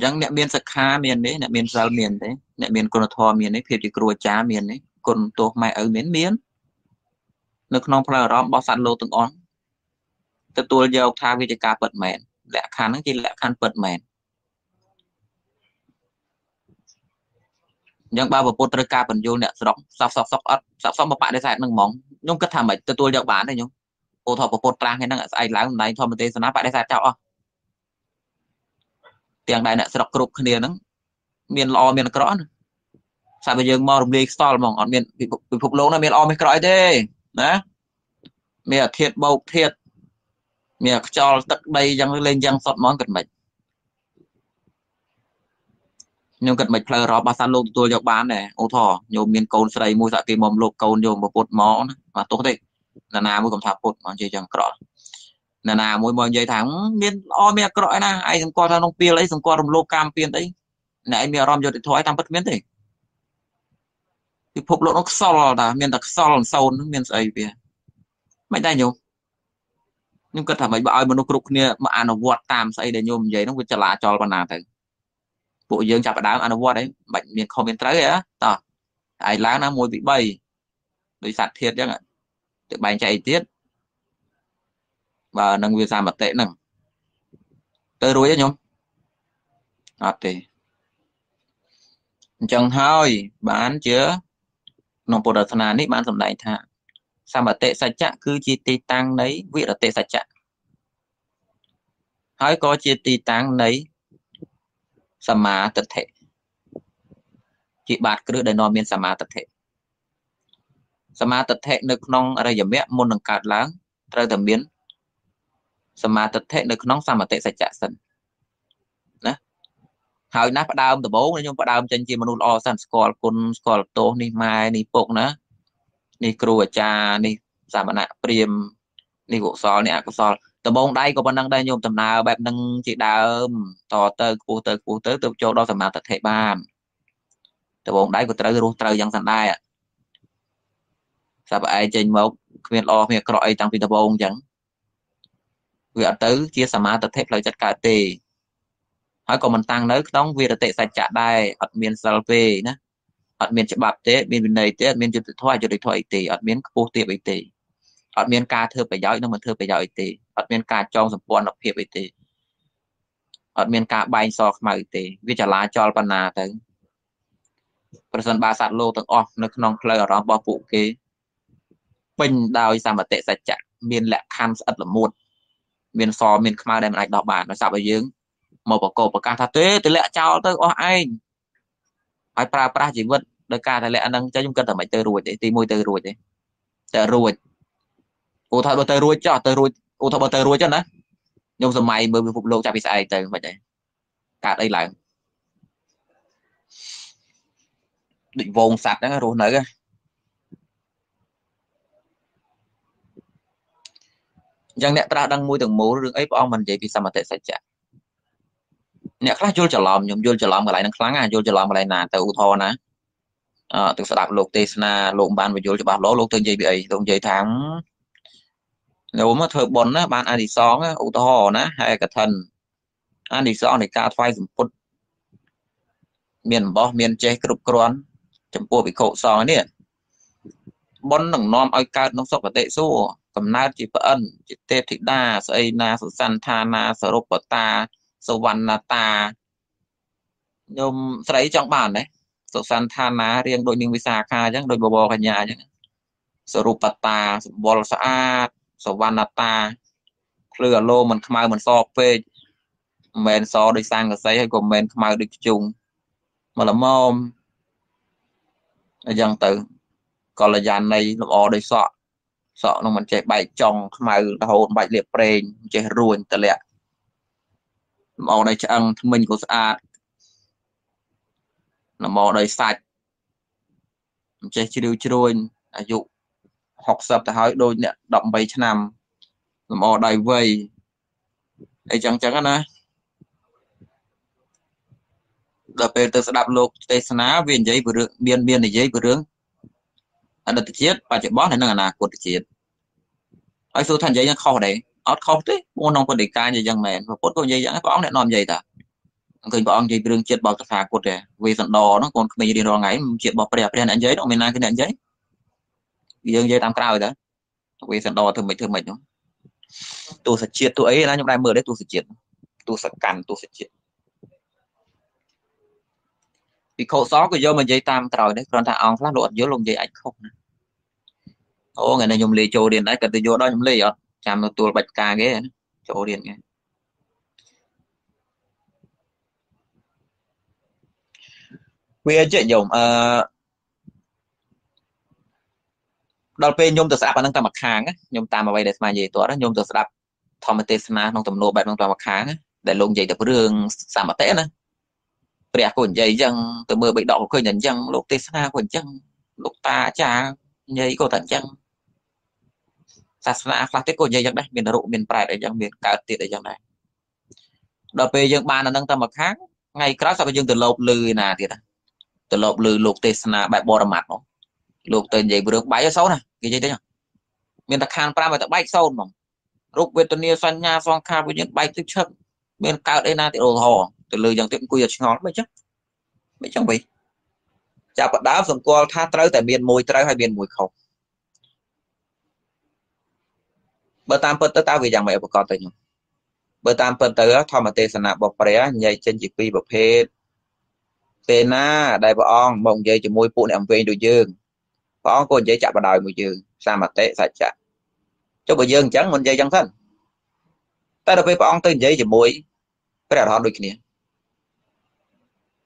chẳng nè miền sạc ha miền đấy nè miền sao miền đấy nè miền con thò miền đấy phiền chỉ cua chá miền đấy con tổ mày ở miền nước non phải đó bao sẵn lô từng on từ tôi giàu tha vì chỉ cả bật mền lẽ khăn nó chỉ lẽ khăn bật mền chẳng bao bột tơ cá bẩn vô nè sọc sọc mà bạn để xài nâng móng nhung cất thảm mày từ tôi giàu bán này nhung ô thọ bột trang hay năng ở ai lái hôm nay thọ mình tê nó bạn để xài chảo tiếng đại nè sọc cột kia nó miền lò miền cõi sao bây giờ mò đồng đi stall mỏng ở miền bị phục lỗ nó miền lò miền cõi thế nè miền thiệt bầu thiệt miền cho tận đây răng lên răng sọt món cật mạch nhưng cật mạch là rõ ba san lô tôi dọc bán này ô thò nhiều miền cồn xây mua dạ kỳ mồm lô cồn nhiều một bột mỏ mà tốt đấy là nào mới còn tháp bột mà chơi chẳng cõi nè nà mỗi mòn dây thắng miên o mẹ cõi na ai thằng con nó pia lấy thằng con rồng lô cam pia đấy nãy mẹ rom cho điện thoại tam bất miến đấy thì phục lộ nó sò là miên đặc sò làm sâu nó miên sậy về mấy đây nhung nhưng cơ thể mấy bà ơi mà nó cục nè mà ăn nó vót tam sậy để nhôm vậy nó cứ chả lá cho bà nào thấy bộ dương chả phải đá ăn nó vót đấy bệnh miên không miên trái á tao ai lá nó môi bị bay đối sạt thiệt chứ ạ tự bay chạy tiết và nâng viên ra mặt tệ nâng tới rồi đấy nhóm thì chẳng hỏi bán chưa nông bộ đất nà ní bán sầm đại thà sao mà tệ sạch chạ cứ chi tì tăng đấy vị là tệ sạch chạ hỏi có chi tì tăng đấy sầm mà tật thể chị bạt cứ để nói miền sầm mà tật thể được nông ở đây giờ mẹ môn đường cạt láng ra tầm biến sầm mà tật thể được nông sao mà tệ sạch chạ sần hỏi nát bắt đầu từ bố nhưng bắt đầu trên chi mà nuôi o san scroll con scroll to ni mai ni bột nữa ni cua cha ni sao mà nè priem ni gỗ sò nè gỗ sò từ bố đây có bạn năng đây nhôm tầm nào bạn năng chị đào tò tới tôi cho đó tầm nào tập thể ba từ bố đây của tới dân sẵn đây sao vậy trên một miền lo miền cõi tăng vì từ bố chẳng việc tới chia sao mà tập thể lại chặt cả tì hỏi còn mình tăng nữa đóng việc là tệ sạch trả đài ở miền Sài Gòn nữa ở miền chợ bạc thế miền này thế miền chợ điện thoại thì ở miền cô tiệm ấy thì ở miền ca thưa phải giỏi nó mà thưa phải giỏi thì ở miền ca trong sản phẩm lập hiệp ấy thì ở miền ca bay so mày thì việc trả lá cho ban nà tới person ba sạt lô từng off nó non play ở đó bao phủ kế bình đào sao mà tệ sạch trả miền lệ khăn ất là muôn miền so miền khmer đây mà đỏ bản nó sao bây giờ một bộ cổ bộ ca thà tuế tỷ lệ cháu tới có ai phải pra chỉ vật đời ca tỷ lệ năng cho chúng cần thầm mày tới ruồi để tìm môi tới ruồi ô thợ bờ tới ruồi ô thợ bờ tới ruồi cho nó nhưng giờ mày mới phục lộ chạm bị sai tới vậy đấy cả đây lại định vòng sạt đó rồi nữa chẳng lẽ pra đang môi từng mố rừng ấy bọn mình vậy vì sao mà tệ sạch chả nè khá vô lòm nhom vô lòm lại năng kháng à vô lòm lại nà từ u thò nè từ sập lục tê na lộn ban về vô cho bà lỗ lỗ từ dây bị đồng dây tháng nếu mà thợ bón á ban đi xóm á u thò nè hay cả thần anh đi xóm này ca phai dùng put miền bó miền che cướp cướn chấm cua bị khổ xóm nè bón đằng nom ai ca nông sọc và tệ số cầm na chỉ ẩn chỉ tê thịt đa sợi na sợi san tha na sợi rộp ta số văn là ta nhôm sấy trong bản đấy số san than ná riêng đội ninh vi sa kha chứ đội bò bò cả nhà chứ số rupata số bò sa số văn là ta lừa lô mình khmer mình so phê men so đi sang cái sấy hay của men khmer đi chung mà làm mồm dân tử còn là dàn này làm o đi sọ sọ nó mình chạy bảy tròng khmer hồn bảy liệp preng chạy ruồn tệ lẹ màu đầy trắng mình của xã là màu đầy sạch chơi chiêu chơi ví dụ học tập thì hỏi đôi nè động bảy trăm năm là màu đầy vây đầy trắng trắng này là về từ đạp lục tây sná viên giấy vừa rướng biên này giấy vừa rướng anh được chết và chuyện boss này nó là cuộc chiến ai số thành giấy nó khó đấy ớt không thế muốn nông quân để ca như dân mẹ và cốt con dây dẫn có để nòm dây ta người bọn dây đường chết bảo tất cả cột để vì dần đò nó còn mình đi đò ngáy chuyện bọc đẹp đen giấy nó mình ăn cái đèn giấy dương dây tam cao rồi vì dần đò thường mệt nó tôi sẽ chết tôi ấy là những đại mở đấy tôi sẽ chết tôi sẽ cắn tôi sẽ chết vì khẩu xó của do mình dây tam tròi đấy còn thằng ông phát lộn dưới lồng dây anh không ô ngày này dùng lê châu điện đấy cần tôi vô đó dùng lê đó chạm một tua bạch ca ghế chỗ điện nghe về chuyện nhôm đầu tiên nhôm từ sáp anh đang tạm mặc hàng nhôm tạm mà vậy để mà gì tụi đó nhôm từ sáp thọ mà tê na trong tầm nô bạch đang tạm mặc hàng để lùng dây từ cái đường sàm mà tệ nữa bẻ cuộn dây răng từ mưa bị đỏ khơi nhận răng lúc tê na cuộn răng lúc ta cha dây có tận răng sát na phát tiết của dây dặn đấy miền rượu miền pride để dặn miền cà tiệt để dặn này đợt về dặn ba là nâng tầm một tháng ngày crash sau bây giờ từ lộp lư nà tiệt từ lộp lư lộp tê na bài bò mặt nó lộp tên dây vừa được bảy số này cái dây đấy nhở miền đặc hàn pride mà tập bay sâu mà lúc về tuần này xoăn nha xoăn kha với những bay tiếp chậm miền cà đây na tiệt đồ hò từ lư dặn tiệm quy giật ngón mấy chắc vậy chả bật đá dùng co tha trâu tại miền mùi trâu hay miền mùi khẩu bờ tam bờ tới tao vì rằng mẹ của con tới nhung bờ tam bờ tới thọ mà tê sanh bọc bể nhảy trên chỉ quy bọc hết Tên á, đây bà ông, mong dây cho môi phụ này ông viên đồ dương. Bà ông con dây chạm bà đòi mùi dương, sao mà tệ sạch chạm. Cho bà dương chẳng mình dây chẳng thân. Ta đọc với bà ông tên dây cho môi, cái đảo hòn đôi kia.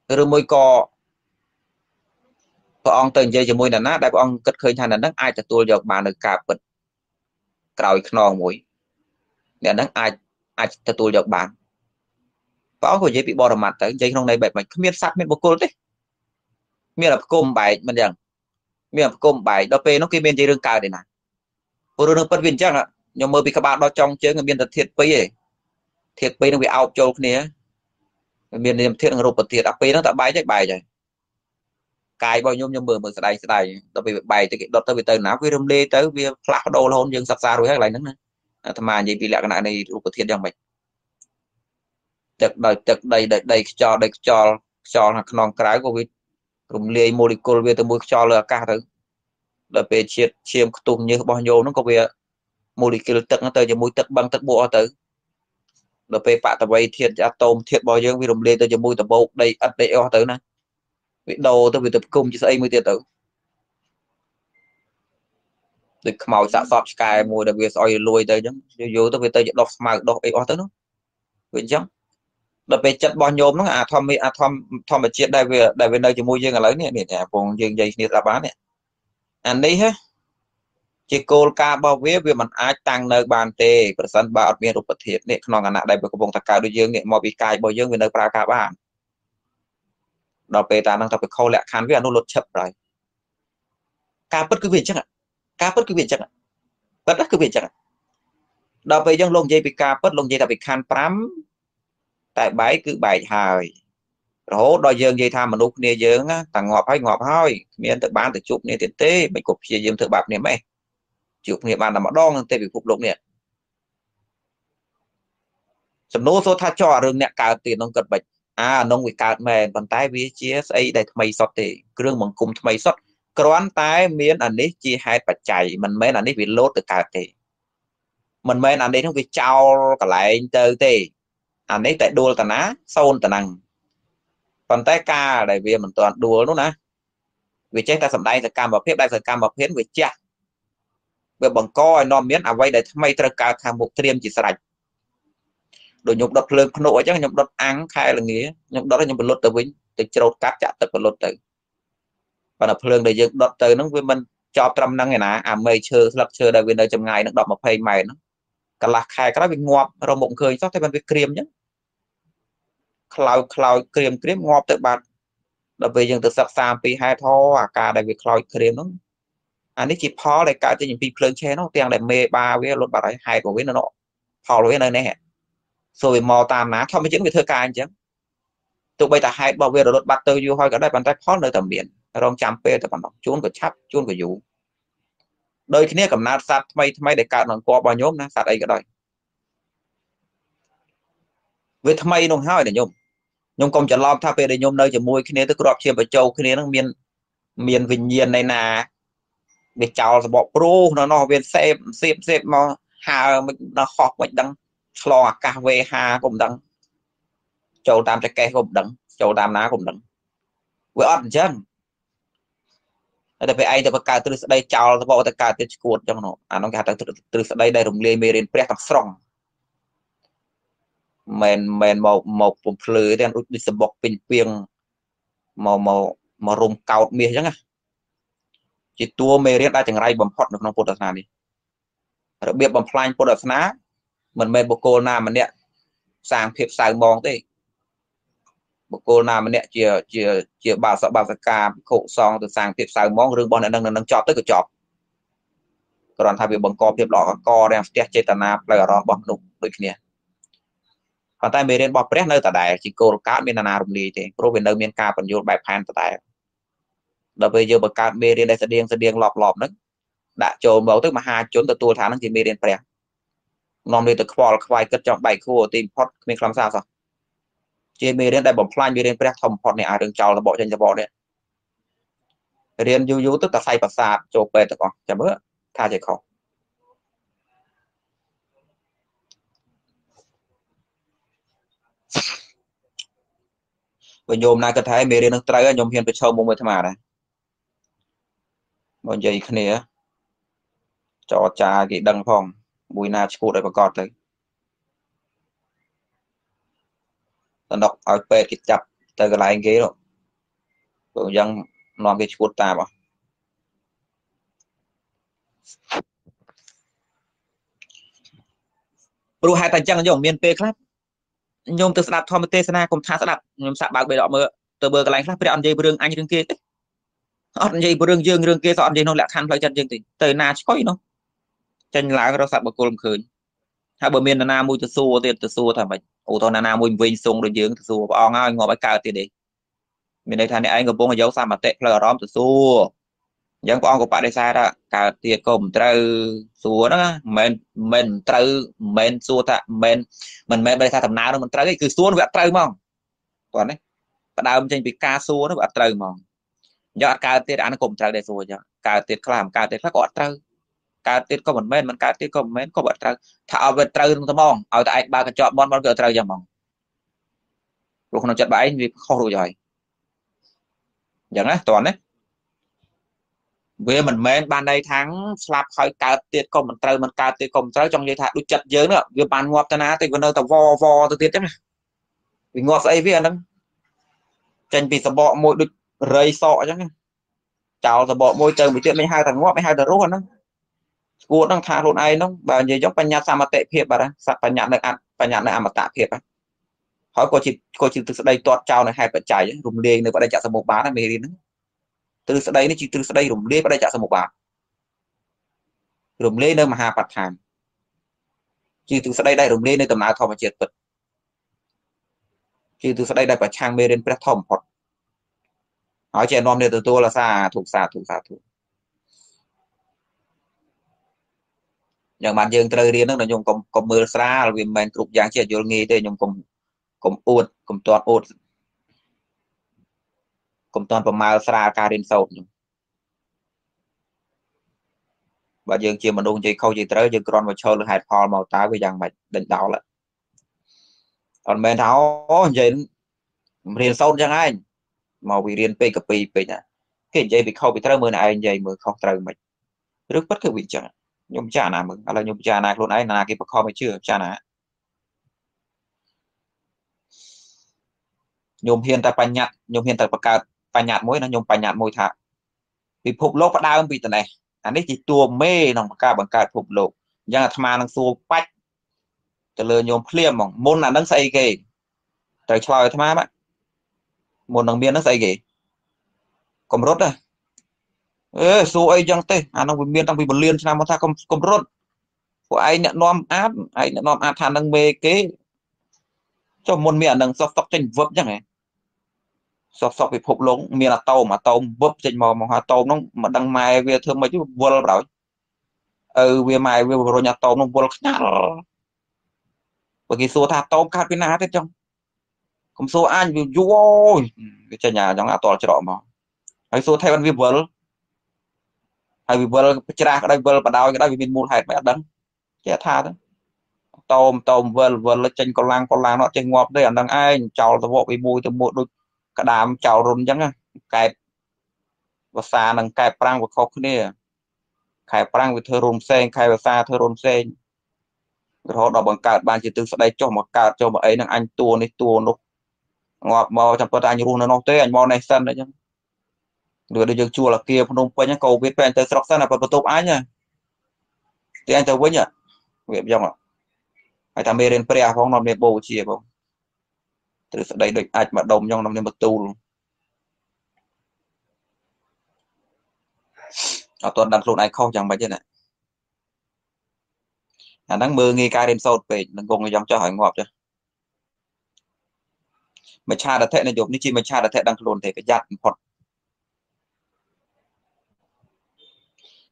Rồi môi co, bà ông tên dây cho môi nà, đây bà ông kết khơi nhanh nà, ai cho tôi dọc bà nâng cạp bật. Cái đảo nông mùi, nè nâng ai cho tôi dọc bà. Báo của giấy bị bỏ mặt tới giấy không này bẹp mà không biết sát biết một cô đấy miền là côm bài mình rằng miền côm bài đo nó kia bên dây đường cao để này vừa được phân viên chắc ạ nhưng mơ bị các bạn đo trong chơi người biên tập thiệt bây nó bị ao châu này biên niệm thiệt người robot thiệt áp nó tạo bài chắc bài rồi cài bao nhiêu mười sẽ đầy đo bị bài thì đo tới bị tới ná vi đê tới vi lạc đồ hôn nhưng sắp xa rồi hết lại nữa thằng mà gì bị lại cái này robot thiệt rằng mình Đây cho là non cái của vị cùng lia molecule về từ mũi cho là cả thứ là về chiêm tụm như bao nhiêu nó có về molecule tận nó tới cho mũi tận bằng tận bộ tới là về bạ tập bay thiệt atom thiệt bao nhiêu vì đồng lia tới cho mũi tập bộ đây ắt đây o tới này vị đầu tới vị tập cung chỉ xây mũi tiền tử được màu xạ sọp sky mùi đặc biệt soi lùi tới chứ vô tới về tới đọc màu đọc o tới nó vậy chứ đợt về chất bao nhôm nó atom mà chuyện đại về nơi chỉ môi dương ở lấy nè để phòng dương dây này là bán nè anh đấy hết chỉ cô ca bao vía về mình ai tăng nơi bàn tề phần sân ba ở miền ruột thiệt nè non ngàn đại về cái vùng thạch cao đôi dương nè mò bị cài bao dương về nơi pra cá bán đợt về ta đang tập về khâu lẹ khán với anh nó lột chập rồi cá bất cứ việc chắc ạ bất cứ việc chắc ạ đợt về dân lông dây bị cá bất lông dây đặc biệt khán pram tại bãi cứ bài hài rốt đòi dương dây tham mà nút nia dương á thằng ngọp hay miền tự bán tự chụp nia tiền tế mình cục chia dương tự bạc nia mày chụp nia bàn là mỏ đong tê bị phục lục nia sầm nô số tha trò rừng nẹt cào tiền nông cật bạch à nông bị cào mềm bàn tay với chia xây đây mày sọt thì rừng bằng cùng mày sọt cán tay miền anh ấy chia hai bạch chảy mình mấy anh ấy bị lốt tự cào thì mình mấy anh ấy không bị trao cả lại từ thì anh ấy tại đua tàn á sâu tàn năng còn tay ca đại vì mình toàn đua luôn á vì chết ta sầm đây là cam vào phép đây là cam vào phiến về chặt về bằng coi non miếng à vay để thay tra cả hàng mục triêm chỉ sạch đồ nhục đập lên nội chắc nhục đập ăn khai là nghĩa nhục đó là nhục lột từ vĩnh từ trâu cát chặt từ lột từ và đập lên để dựng đập từ nó với mình cho trăm năng này nè à mây chơi lập chơi đại vì nơi trong ngày nó đọc một hay mày nó cả là khai cái đó bị ngọp rồi mộng khơi cho thấy bạn bị triêm nhé cloud cream ngọt tự bạn là vì dân tự sắp xa pi hai thô à cả đại vì cloud cream nó anh ấy chỉ phó lại cả cho những pi pleasure che nó tiền để mê ba với luôn bà đấy hai của với nó phò với nơi này rồi mò tam ná không biết chuyện về thơ ca anh chứ tụi bây ta hai bảo vệ rồi bắt tư du hoi cả đại bàn tay khó nơi tầm biển rong chạm pe tụi bạn đọc chuôn của chắp chuôn của dụ đời kia cầm nát sát thay để cả nó co bao nhóm nát sát ấy cả đời về thay nông hao để nhôm nhôm công chặt lom tha về để nhôm nơi chở mui kia tới cọp chia bờ châu kia nó miền vịnh nhiên này nà để chào bỏ pro nó về xếp mà hà mình nó họp mình đăng lò cà về hà cũng đăng châu tam trái cây cũng đăng châu tam ná cũng đăng với ớt chân tại vì ai tập cả từ đây chào tập tất cả tiết cuột trong nó à nó cả từ đây đây đồng liên miền pre tập strong men một vùng lưới đen út đi sập bọc pin pieng màu rôm cào miếng chứ nghe chỉ tua miền đây chẳng ai bấm hot được nó bột đất này đặc biệt bấm flying bột đất ná mình men bọc cô nam mình nè sang phép sang mong thế bọc cô nam mình nè chia bà sợ cà khổ song từ sang phép sang mong rừng bọn này đang chọt tới cái chọt còn thay vì bấm co phép đỏ co đen chết chết na lại rồi bấm nụ đôi khi nè còn tại miền bọc rét nơi tà đại chỉ cô cá miền nào cũng đi thì cô về nơi miền cao còn vô bài pan tà đại đợt bây giờ bậc cao miền đây sẽ điên lọp đấy đã trộn vào tức mà hà trốn từ tua tháng thì miền rét nằm đi từ kho khoai cất trong bảy khu tìm pot miền làm sao trên miền đây bọc plan miền rét thầm pot này ai đừng chào là bỏ trên cho bỏ đấy miền du tức là say bạc sạt trộn về từ còn chả bữa tha chạy khổ Bởi nhôm này có thấy mê riêng trái nhôm hiền bởi châu mông bởi thầm à. Bọn dây khá nế cho cha cái đăng phòng mùi nà chú đầy bà gọt đấy. Tân đọc áo bê cái chập tới cái lái ghế rồi. Bởi dân nóm cái chú ta bỏ. Bởi hai ta chẳng nhôm miền bê khác. Nhôm từ sạp thòm tê sạp không tha sạp nhôm sạp bạc bề đỏ mơ từ bờ cái lạnh khác bây giờ bưng anh bưng kia họ dây bưng dương dương kia dọn dây nó lại khăn lại chân dương tỉnh từ na chỉ có gì đâu chân lá cái đó sạp bạc cô làm khơi hai bờ miền là na mui từ xua thằng mình ô tô là na mui vinh sung rồi dương từ xua bò ngay ngồi bãi cào tiền đấy miền đây thằng này anh gặp bông ở dấu sạp mà tệ là róm từ xua giống con của bạn đây sai đó cào tiền cùng từ xua đó mình từ mình xua ta mình mẹ bây giờ thầm nào nó mình trái cứ xuống vẹt trời mong còn đấy bắt đầu mình bị ca xuống nó vẹt trời mong do ca tiết ăn cùng trời để rồi cho ca tiết làm ca tiết khác có trời ca tiết có mình men ca tiết có mến có vẹt trời thảo vẹt trời nó mong ở tại ba cái chọn bon bon cửa trời giờ mong lúc nó chọn bãi vì không đủ rồi giờ đấy toàn đấy về mình men ban đây tháng slap khỏi cả tiệt còn mình trời mình cả tiệt còn trời trong dây thả đôi chặt dớ nữa vừa bàn ngọc ta ná thì còn nơi tàu vo vo từ tiệt chắc này vì ngọc ấy với anh đó tranh vì sập bọ môi đực rầy sọ chắc chào sập bọ môi trời bị tiệt mấy hai thằng ngọc mấy hai thằng rốt anh đó cô đang thả luôn ai nó bà như giống pan nhạt sao mà tệ thiệt bà đó sao pan nhạt này ăn mà tạ thiệt á hỏi cô chỉ từ đây toàn chào này hai bạn chạy rùng đen này bạn đây chạy sập bọ bá này mày đi nữa từ sau đây nó chỉ từ sau đây rủng lê vào đây trả sang một bạc rủng lê nơi mà hà bạc thàn chỉ từ sau đây đây rủng lê nơi tầm nào thòm mà triệt vật chỉ từ sau đây đây phải trang mê đến phải thòm hoặc nói chuyện non này từ tôi là xa thuộc nhưng mà dương trời riêng nó dùng còn mưa xa là vì mình trục giáng chuyện vô nghe để dùng còn ổn còn toàn ổn cũng toàn vào màu xa ca đến sâu và dương chiều mà đôn chơi khâu gì tới dương còn vào chơi được hạt hò màu tá với dàn mạch định đạo lại còn bên tháo gì riêng sâu chẳng anh màu bị riêng pê cà pê pê nhá cái gì bị khâu bị tới mưa này anh gì mưa không tới mạch rất bất cứ vị chẳng nhung cha nào mừng là nhung cha nào luôn ấy là cái bậc kho mới chưa cha nào nhung hiện tại bậc bà nhạt mối nó nhung bà nhạt môi thả bị phục lốp bắt đau bị tận này anh ấy chỉ tua mê nòng ca bằng cả phục lốp giang là tham ăn xô bách từ lời nhung phê mỏng môn là nâng say kì trời trời tham á môn nâng biên nó say kì cầm rốt à ê số ấy giang tê anh nông biên đang bị bẩn liên làm ta cầm rốt của ai nhận nom áp ai nhận nom áp than nâng mê kế cho môn miệng nâng sọc tranh vấp chẳng này sọc bị phục lúng miền là tàu mà tàu bớp trên mò mà hoa tàu nó mà đăng mai về thương mấy chứ vô lâu rồi về mai về rồi nhà tàu nó vô lâu nhát bởi vì số thà tàu cát bên nào thế trong không số anh vừa vui cái chơi nhà trong nhà to chơi đỏ mà hay số thay văn vi vỡ hay vì vỡ chơi ra cái đây vỡ bắt đầu cái đây vì mình mua hạt mẹ đắng chết tha đó tàu vỡ là trên con lang nó trên ngọt đây là đang ai chào tao vội bị bùi từ một đôi cả đám chào rôn chẳng á cài và xa nâng cài prang và khóc nè cài prang với thơ rôn sen cài và xa thơ rôn sen họ đọc bằng cạt bàn chỉ từ sau đây cho một cạt cho một ấy nâng anh tua này tua nó ngọt màu chẳng có anh rôn nó tới anh màu này sân đấy chứ đưa được dương chua là kia không đông quên nhá cầu biết quen tới sọc sân là bật tốt ái nha thì anh tới với nhỉ nguyện dòng ạ hãy tham mê đến prea không nằm đến bầu chìa không từ sau đây được ạch mà đồng trong năm lên bật tu luôn ở tuần đặt luôn ai không chẳng bạch thế này anh đang mơ nghi ca đêm sâu về đừng cùng người dòng cho hỏi ngọt chứ mà cha đã thế này chụp như chi mà cha đã thế đang luôn thế cái giặt hoặc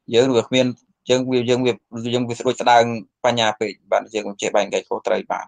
giới được miên dân việc đang qua nhà về bạn riêng cũng chế bài cái câu trời bạn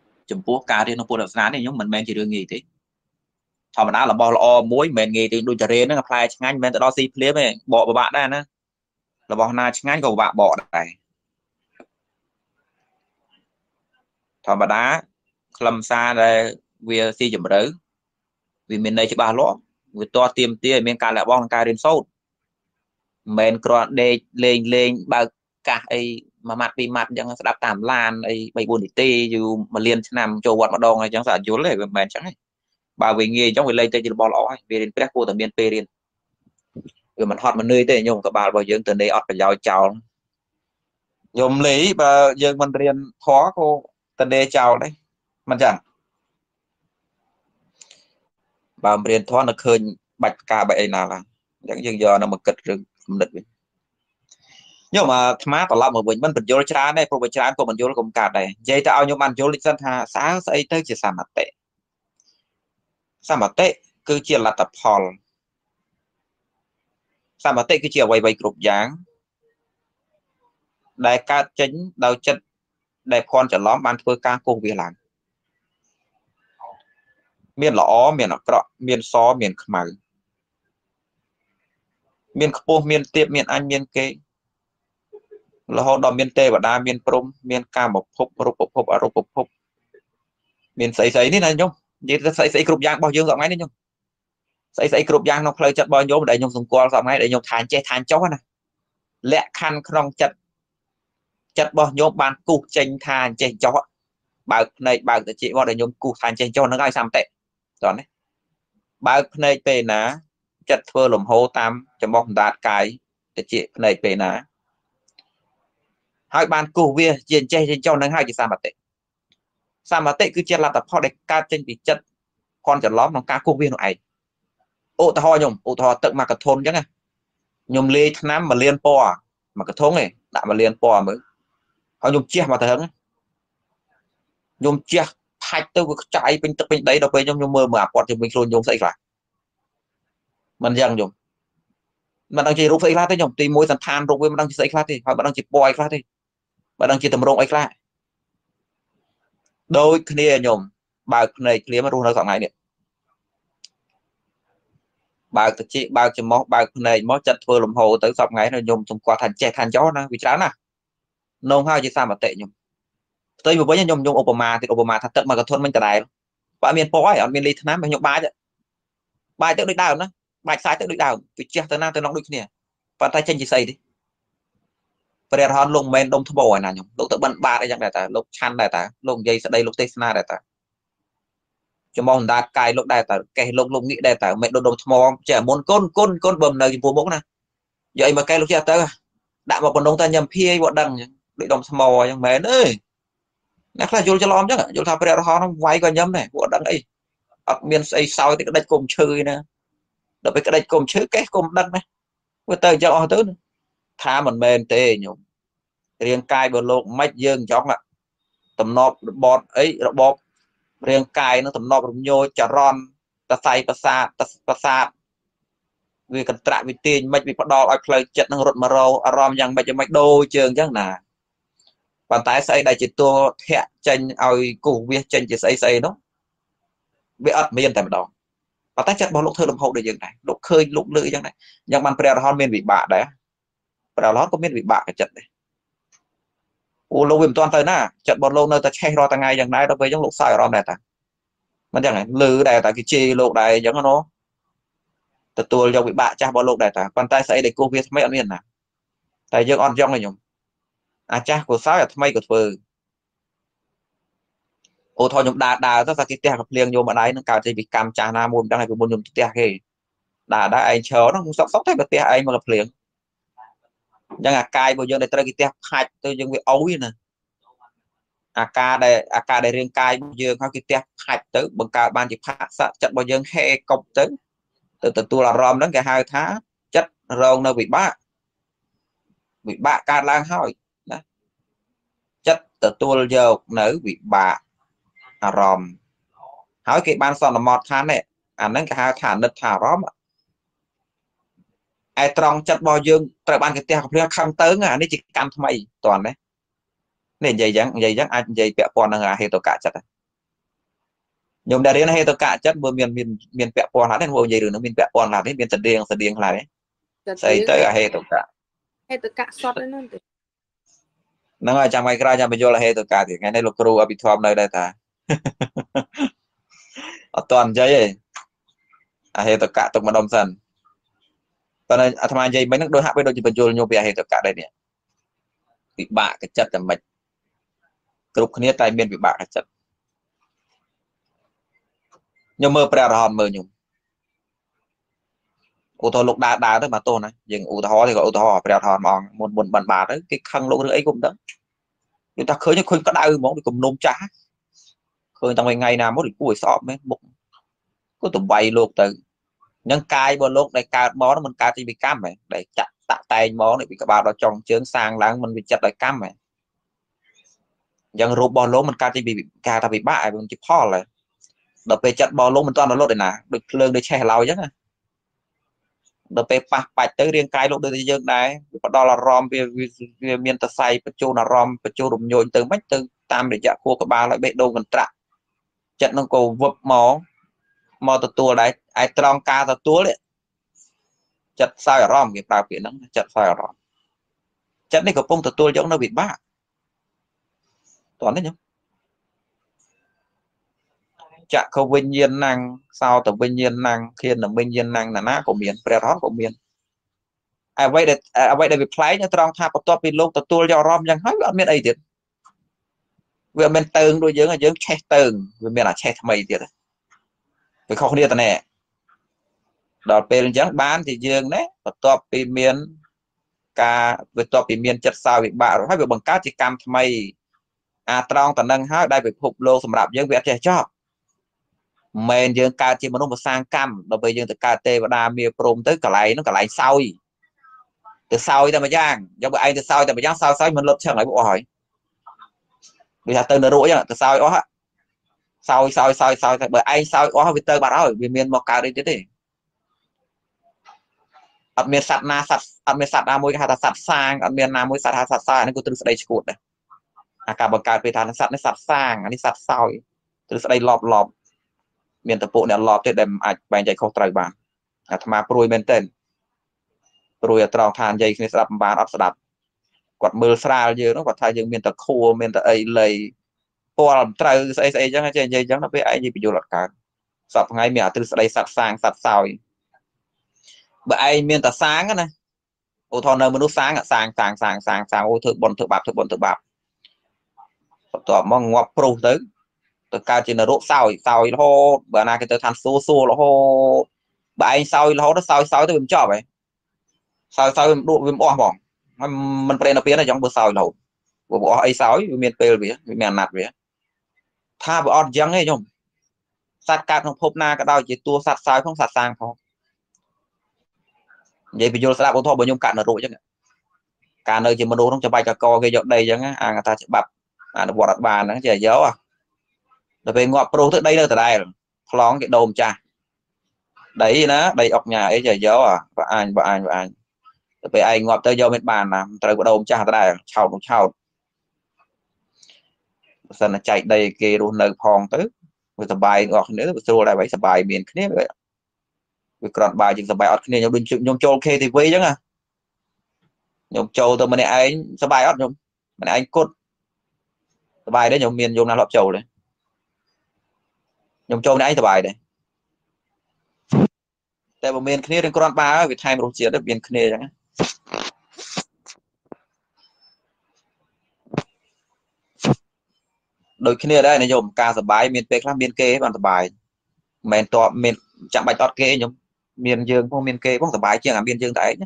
chấm púa cà thì nó púa được sáng thì nhóm mình men chỉ được nghỉ thế thọ mà đã là bò lo muối men nghỉ thì đôi chả rên nó gặp lại ngay men tự đo xi plei này bỏ của bạn đây nè là bò na ngay của bạn bỏ này thọ mà đá làm xa đây về xi chấm rớ vì mình đây chỉ ba lỗ người to tiêm tia men cà lại bò cà rên sâu men còn để lên lên bao cả ấy mà mặt vì mặt chẳng đáp tạm lan ấy bảy buồn tê dù mà liền làm cho quạt mà đòn này chẳng sợ dối lại mềm chẳng này bà vì nghe trong người lên tê chỉ bỏ lỏ về đến các cô tầm biên pê điên rồi mặt hot mà nơi tê nhung các bà bao giờ từ đây ọt phải giao chào nhung lấy bà giờ mình liền khó cô từ đây chào đấy mình chẳng bà liền thoát được khơi bạch cả bậy nào là chẳng dừng giờ nó mà kịch rừng nhưng mà má tỏ lòng ở mình vẫn vô trán này, vô trán của mình vô cùng cả này, vậy tao nhưng mà vô lịch dân hà sáng xây tới chỉ sa mặt tệ cứ chia là tập hòn, sa mặt tệ cứ chia vầy vầy cục dáng, đại ca chính đầu chân, đại con trở lõm ban thôi ca cùng việc làm, miền lõ miền nọ miền xó miền mày miền khô miền tiệp miền anh miền kê là họ đòi miền tê và đa miền prom miền ca một phúc rụp phúc miền sấy thế này nhung vậy sấy cục giang bao nhiêu rộng ngay đấy nhung sấy cục giang nó plei chặt bao nhiêu để nhung dùng qua rộng ngay để nhung thàn che thàn chó này lẹ khăn không chặt bao nhiêu bàn cục chênh thàn chênh chó bảo này bảo tự chị vào để nhung cục thàn chênh chó nó gai xăm tệ rồi đấy bảo này tê ná chặt thưa lồng hô tam cho bóng đạt cái để chị này về ná hai bàn cổ vía diện che trên cho nắng hai thì sa mặt tệ cứ chia là tập họ đẹp ca trên bị chất con chả lóm nó cá cổ vía nó ấy ô ta ho nhom ô thò tự mà cả thôn chứ này nhom lê nam mà liên po mà cả thôn này đã mà liên po mới họ nhom chia mà thằng nhom chia hai tôi chạy bên tự bên đấy đâu bên nhom mơ mà còn thì mình luôn nhom dậy lại mình rằng nhom mà đang chỉ rút ấy ra thế nhom tùy mối sản than rút với mà đang chỉ ấy ra thì họ đang chỉ bòi ra thì mà đang chỉ tầm rộng ấy ra đôi khi này nhom bà này kia mà rút nó dạng này này bà tự chị bà chỉ móc bà này móc chặt vừa lồng hồ tới dọc ngày rồi nhom trong qua thành che thành gió nó bị chán à nông hao chỉ sao mà tệ nhom tới vừa với nhom nhom Obama thì Obama thật tận mà cả thôn mình tại này bà miền bói ở miền Tây Nam mình nhom bài tự đi đào nữa bài sai tới đối đảo bị chia tới nam tới nóng đối kia và tay chân chỉ xây đi và để họ lồng men đông thô bò này nhung lồng tự bận ba đây chẳng đại ta lồng chăn đại ta lồng dây đây lồng tê na đại ta cho mong đa cài lồng đại ta cái lồng nghị đại ta mẹ đông đông thô bò trẻ muốn côn bầm này vô bỗng nè vậy mà cái lồng chia tới đã mà còn đông ta nhầm phe bọn đằng bị đông thô bò chẳng mẹ đấy nát là vô cho lom chứ vô thà để họ nó quay coi nhầm này bọn đằng ấy ở miền tây sau thì đánh cùng chơi nè đối với cái đây cùng chứ cái cùng đất này với tờ cho thứ tha mình mềm tê nhung riêng cài bờ lục mạch dương chóng ạ tầm nọp bọt ấy bọt riêng cài nó tầm nọp nhô chả ron ta say ta xa vì cần trạm vì tiền mạch bị bắt đo lại chật năng rụt mà râu rom rằng mạch cho mạch đô trường chắc là bàn tay xây đây chỉ tua thẹn tranh oi củ viên tranh chỉ xây nó bị ớt miên tại mặt đó và ta chặt bao lúc thơ đồng hậu để dừng này lúc khơi lúc lưỡi chẳng này nhưng mà phải là miền bị bạ đấy phải là có miền bị bạ cái chặt này ô lâu viêm toàn tới nè chặt bao lâu nơi ta che ro ta ngay chẳng này đâu về trong lúc sai rom này ta mà chẳng này lưỡi này ta cái chi lộ này giống nó từ từ trong bị bạ cha bao lâu này ta quan tay xây để cô viết mấy anh miền nào tại dương on trong này nhung à cha của sáu là mấy của phờ ô thôi nhung đà rất là cái tia gặp liền vô mà đấy nó cào thì bị cam trà na môn đang này bị môn nhung tia kì đà đã anh chớ nó cũng sốc thế mà tia anh mà gặp liền nhưng à cài bây giờ đây tới cái tia hạch tôi dùng cái ấu nè à ca đây riêng cài bây giờ có cái tia hạch tới bằng cả ban chỉ phạt sát chặt bao giờ he cọc tới từ tôi là rom đến cái hai tháng chất rong nó bị bạ ca lang hỏi chất từ tôi giờ nữ bị bạ à ròm Hỏi kịp ban sẵn là một tháng này. Anh nâng cái thả nứt thả rõm. Ai trong chất bò dương. Trời ban cái tiêu không tới ngờ. Nên chỉ canh thầm ấy toàn đấy. Nên dây dàng anh dây bẹo bò nâng hệ tổ cả chất. Nhưng đã đến hệ tổ cả chất. Bởi miền bẹo bò là nên vô dây đường. Miền bẹo bò là đến miền tật điên là đấy. Xây tới hệ tổ cả. Hệ tổ cả sót đấy nâng. Nâng ở trong mấy cái ra nhằm vô là hệ tổ cả. Thì ngay này lục rù ở bị thòm nơi đây ta. Ở toàn chơi hệ tất cả tục mà đông dần toàn là tham gia mấy nước đối hạ với đội chỉ bật nhiều bè hệ tất cả đây nè bị bạ cái chất là mệt cục khné tai miên bị bạ cái chất nhưng mơ bèo hòn mơ nhung ô tô lục đá đá tới mà tô này nhưng ô tô thì gọi ô tô bèo hòn mòn một buồn bẩn bà đấy cái khăn lỗ ấy cũng đó người ta khơi như khơi có đau món thì cùng nôm chả khơi trong ngày nào mốt thì buổi sọp mấy bụng có tụi bay luộc từ những cái bò luộc này cá bó nó mình cá thì bị cam này để chặt tạ tay món này bị các bạn đó trong chướng sang láng mình bị chặt lại cam này dân rụt bò luộc mình cá thì bị cá ta bị bại mình chỉ pho lại đợt về chặt bò luộc mình toàn nó lột để nè được lương để che lau chứ nè đợt về bạch bạch tới riêng cái luộc đây dương này đó là rom về miền tây say pachu là rom pachu đụng nhồi từ mấy từ tam để chặt cua các bạn lại bị đồ gần trạ chặt nó cầu vấp mỏ mà tụi đấy ai trong ca tụi đấy chặt sai rồi người ta bị nắng chặt sai rồi chặt này có bông tụi giống nó bị bá toàn đấy nhá chặt không bình nhiên năng sao tụi bình nhiên năng thiên là bình nhiên năng là ná của miền predator của miền ai vậy để bị play nhá trong tháp của top bị lục tụi do rom chẳng hết ở miền ấy tiền về miền tường đôi dưỡng là dưỡng che tường về miền là che mày tiền vì không đi nè đó bên chẳng bán thì dương đấy và top bị miền ca với top bị miền chất sao bị bạ rồi phải bằng cá chỉ cam mày à trong tận năng há đây bị phục lô sầm đạp dương vẽ trẻ cho men dương ca chỉ mà nó một sang cam đó bây dương từ ca tê và đa mia prom tới cả lại nó cả lại sau từ sau thì mà giang giống anh từ sau thì mà giang sau sau mình lột chẳng lại bộ hỏi bây giờ từ nó rũ từ sau đó sao bởi anh sao có với tơ bà rồi vì miền một cái đấy thế ở miền sạt na sạt ở miền sạt na môi hà sạt sang ở miền nam môi sạt hà sạt xa nó cũng từ đây cột này à cả bậc cao về thà nó sạt sang anh sạt sau từ đây lọp miền tập bộ này lọp thế đầm ảnh bành chạy không trời bàn à tham gia prui bên tên prui ở trào than dây khi sạt bàn ấp sạt quạt mưa sạt nhiều nó quạt thay những miền tập khô miền tập ấy lầy qua làm trai say chẳng nó biết ai gì bị vô lật cả sập ngay mẹ từ đây sập sang sập sào bởi ai miền ta sáng á này ô thon nơi sáng à sáng ô thượng bạc tỏ mong ngọc pro tới từ cao trên là độ sào hô bữa nay cái tới than xô là hô bởi anh sào hô nó sào tới mình chọp vậy sào mình bỏ bỏ mình phải nó biết là giống bữa sào lẩu của bỏ ấy sào miền tây miền nạt vậy tha bỏ giăng ấy nhung sát cát không phốp na cái đau chỉ tua sát sai không sát sang thôi vậy bây giờ sát bộ thọ bởi nhung cạn là rụi chứ cả nơi chỉ mà đồ không cho bay cả co gây dọn đây chẳng à người ta sẽ bập à nó bỏ đặt bàn nó chè dấu à rồi về ngọt pro tới đây là từ đây lóng cái đồm cha đấy nó đầy ọc nhà ấy chè dấu à và anh về anh ngọt tới vô bên bàn là trời của đồm cha từ đây chào sân chạy đây kia luôn nơi phòng tới người ta bài ngọt nữa rồi lại vậy sập bài miền kia vậy việc còn bài chừng sập bài ở kia nhóm đinh nhóm châu kia thì vui chứ à nhóm châu tôi mà này anh sập bài ở nhóm mà này anh cốt sập bài đấy nhóm miền nhóm nào lọp châu đấy nhóm châu này anh sập bài đấy tại một miền kia đến còn bài việc hai một chia đất miền kia chẳng đôi khi này đây này nhôm ca sập bài miền tây khác miền kê bạn sập bài miền to miền chạm bài toát kê nhôm miền dương không miền kê không sập bài chuyện là miền dương đấy nhé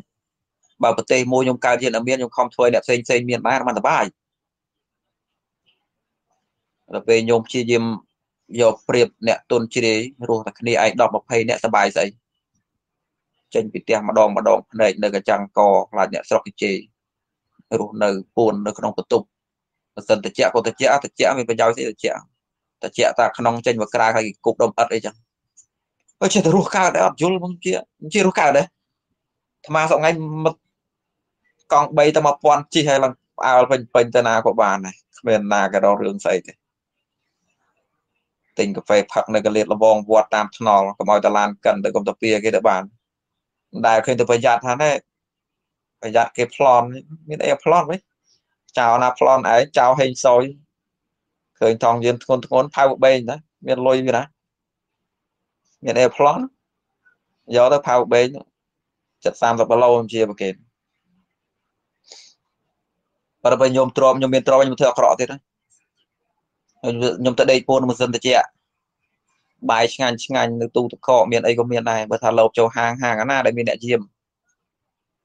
bảo bật tây môi nhôm ca chuyện là miền nhôm không thôi đẹp xây miền ba bạn sập bài là về nhôm chi diêm do priệp nè tôn chi đấy rồi là khi này đọc một hay nè sập bài dậy trên bị tiền mà đòn này nơi cái chàng cò là nè sọc cái chì rồi nơi buồn nơi không có tục dân ta chẹo mình phải giao sẽ chẹo ta chẹt ta khăn trên và cài cái cục đồng ớt ấy chẳng ơi chẹt ruột cao đấy chưa ruột cao đấy mà xong ngay mật còn bây ta mà quan chi hay là bên ta na của bà này bên na cái đó đường xây tình cà phê phật này cái liệt là vòng vọt tam nò còn mọi ta lan cần tới công tập kia cái địa bàn đại khi tôi phải giặt hắn đấy phải giặt cái plon như thế plon đấy chào na plon ấy chào hình soi khởi thòng viên thôn thôn phao bên đó miền lôi như đó miền e plon do đó phao bên chặt sam tập lâu làm chia một kiện và bây nhôm trộm nhôm miền trộm nhôm thợ cọ thế đó nhôm tại đây buôn một dân tự chẹt bài ngành được tu tập cọ miền ấy có miền này bữa thà lộc châu hàng hàng anh na đại miền đại diêm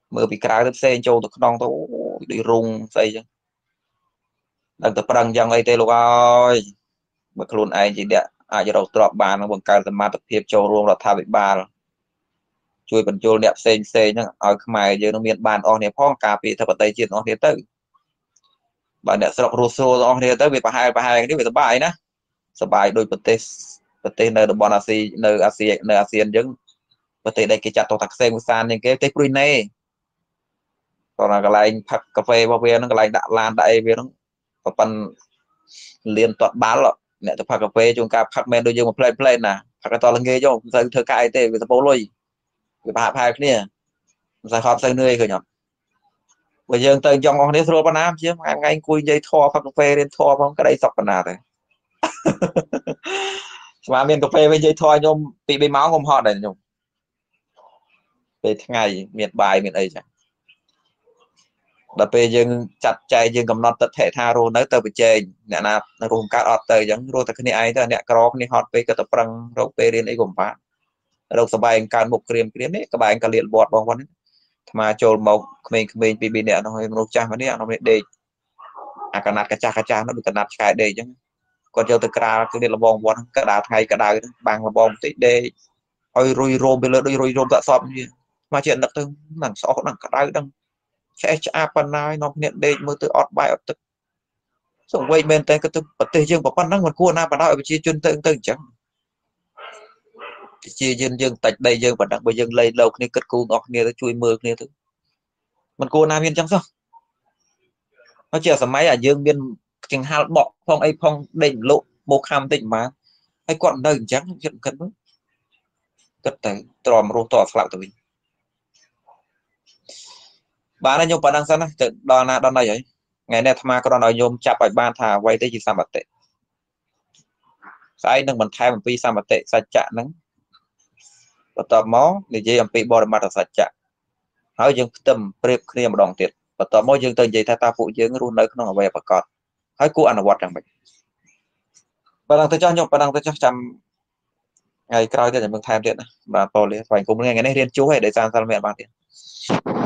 mở bị cá được xe châu được đong tàu đi rung xây chứ đang tập rằng dòng ấy tê lục ơi mà luôn ai chỉ để ai cho đầu trọp bàn nó bằng cái mà tập hiệp châu luôn là tha bị ba rồi chui bẩn châu đẹp xe xe nhá ở mày giờ nó miền bàn on này phong cà phê thập tây chiến on thế tới bạn đẹp sọc roso on thế tới việc bà hai cái việc tập bài nè tập bài đôi bật tê nơi đồng bọn ASEAN giống bật tê đây cái chặt tàu thạc xe Busan những cái tây Brunei còn là cái lạnh phật cà phê bao bì nó cái lạnh đã lan đại về nó và phần liền toàn bán lọ nè tập cà phê chúng ta phát men đôi dương một play nè phát cái to là nghe cho dân thơ cài tê về tập bố lôi về bà hai cái nè giải họp sang nơi rồi nhở bây giờ từ dòng ông đến rồi ban nam chứ ngày anh cùi dây thò phát cà phê đến thò không cái đây sọc bàn nào đấy mà miền cà phê với dây thò nhom bị bê máu không họ đấy nhom về ngày miền bài miền ấy chẳng đặc biệt dân chặt chạy dân cầm nón tật thể tha rồi nói tới bị chơi nè nạp nó cũng cắt ọt tới giống rồi tới cái này ai tới nè cỏ này hot về cái tập răng rồi về đến ấy cũng phá rồi sờ bài càng một kiềm đấy các bạn càng liệt bọt bằng quan mà trồi mộc mình bị nè nó hơi nô cha mà nè nó bị đề à cái nát cái cha nó bị cái nát cái đề chứ còn giờ tới cái này là bong quan cái đá thay cái đá bằng là bong tít đề ôi rồi rôm bây giờ rồi rôm đã sọp gì mà chuyện đặc trưng nặng sọ nặng cái đá đang sẽ áp vào này nó nhận đây mới tự ọt bài ọt tự xong quay bên tay cái tự bật tay dương của con năng vật cua na và nói về chi chuyên tự chẳng chi dân dương tạch đây dương và đặc bây dương lấy lâu nên cất cu ngọc nia chui mưa nia thứ mình cua na miên chẳng sao nó chèo sắm máy à dương biên chừng hạt bọ phong ấy phong đỉnh lộ một hàm tịnh mà hay còn đời chẳng chuyện cất mới cất tới tròn rô tỏ lại tụi mình bà này nhôm bà đang sẵn đó này ấy ngày nay tham gia con nói nhôm chạp bài ban thà quay tới chỉ sao mà tệ sai nâng mình thay mình pi sao mà tệ sạch chạ nắng và tò mò để dây làm pi bò mặt là sạch chạ hỏi dương tầm prep kia mà đòn tiệt và tò mò dương tên gì thay ta phụ dương luôn đấy nó ở về bà con hỏi cô ăn ở quạt rằng mình bà đang tới cho nhôm bà đang tới cho chăm ngày coi cho mình thay tiện bà tôi liền phải cùng nghe ngày nay riêng chú hay để sang sang mẹ bà tiện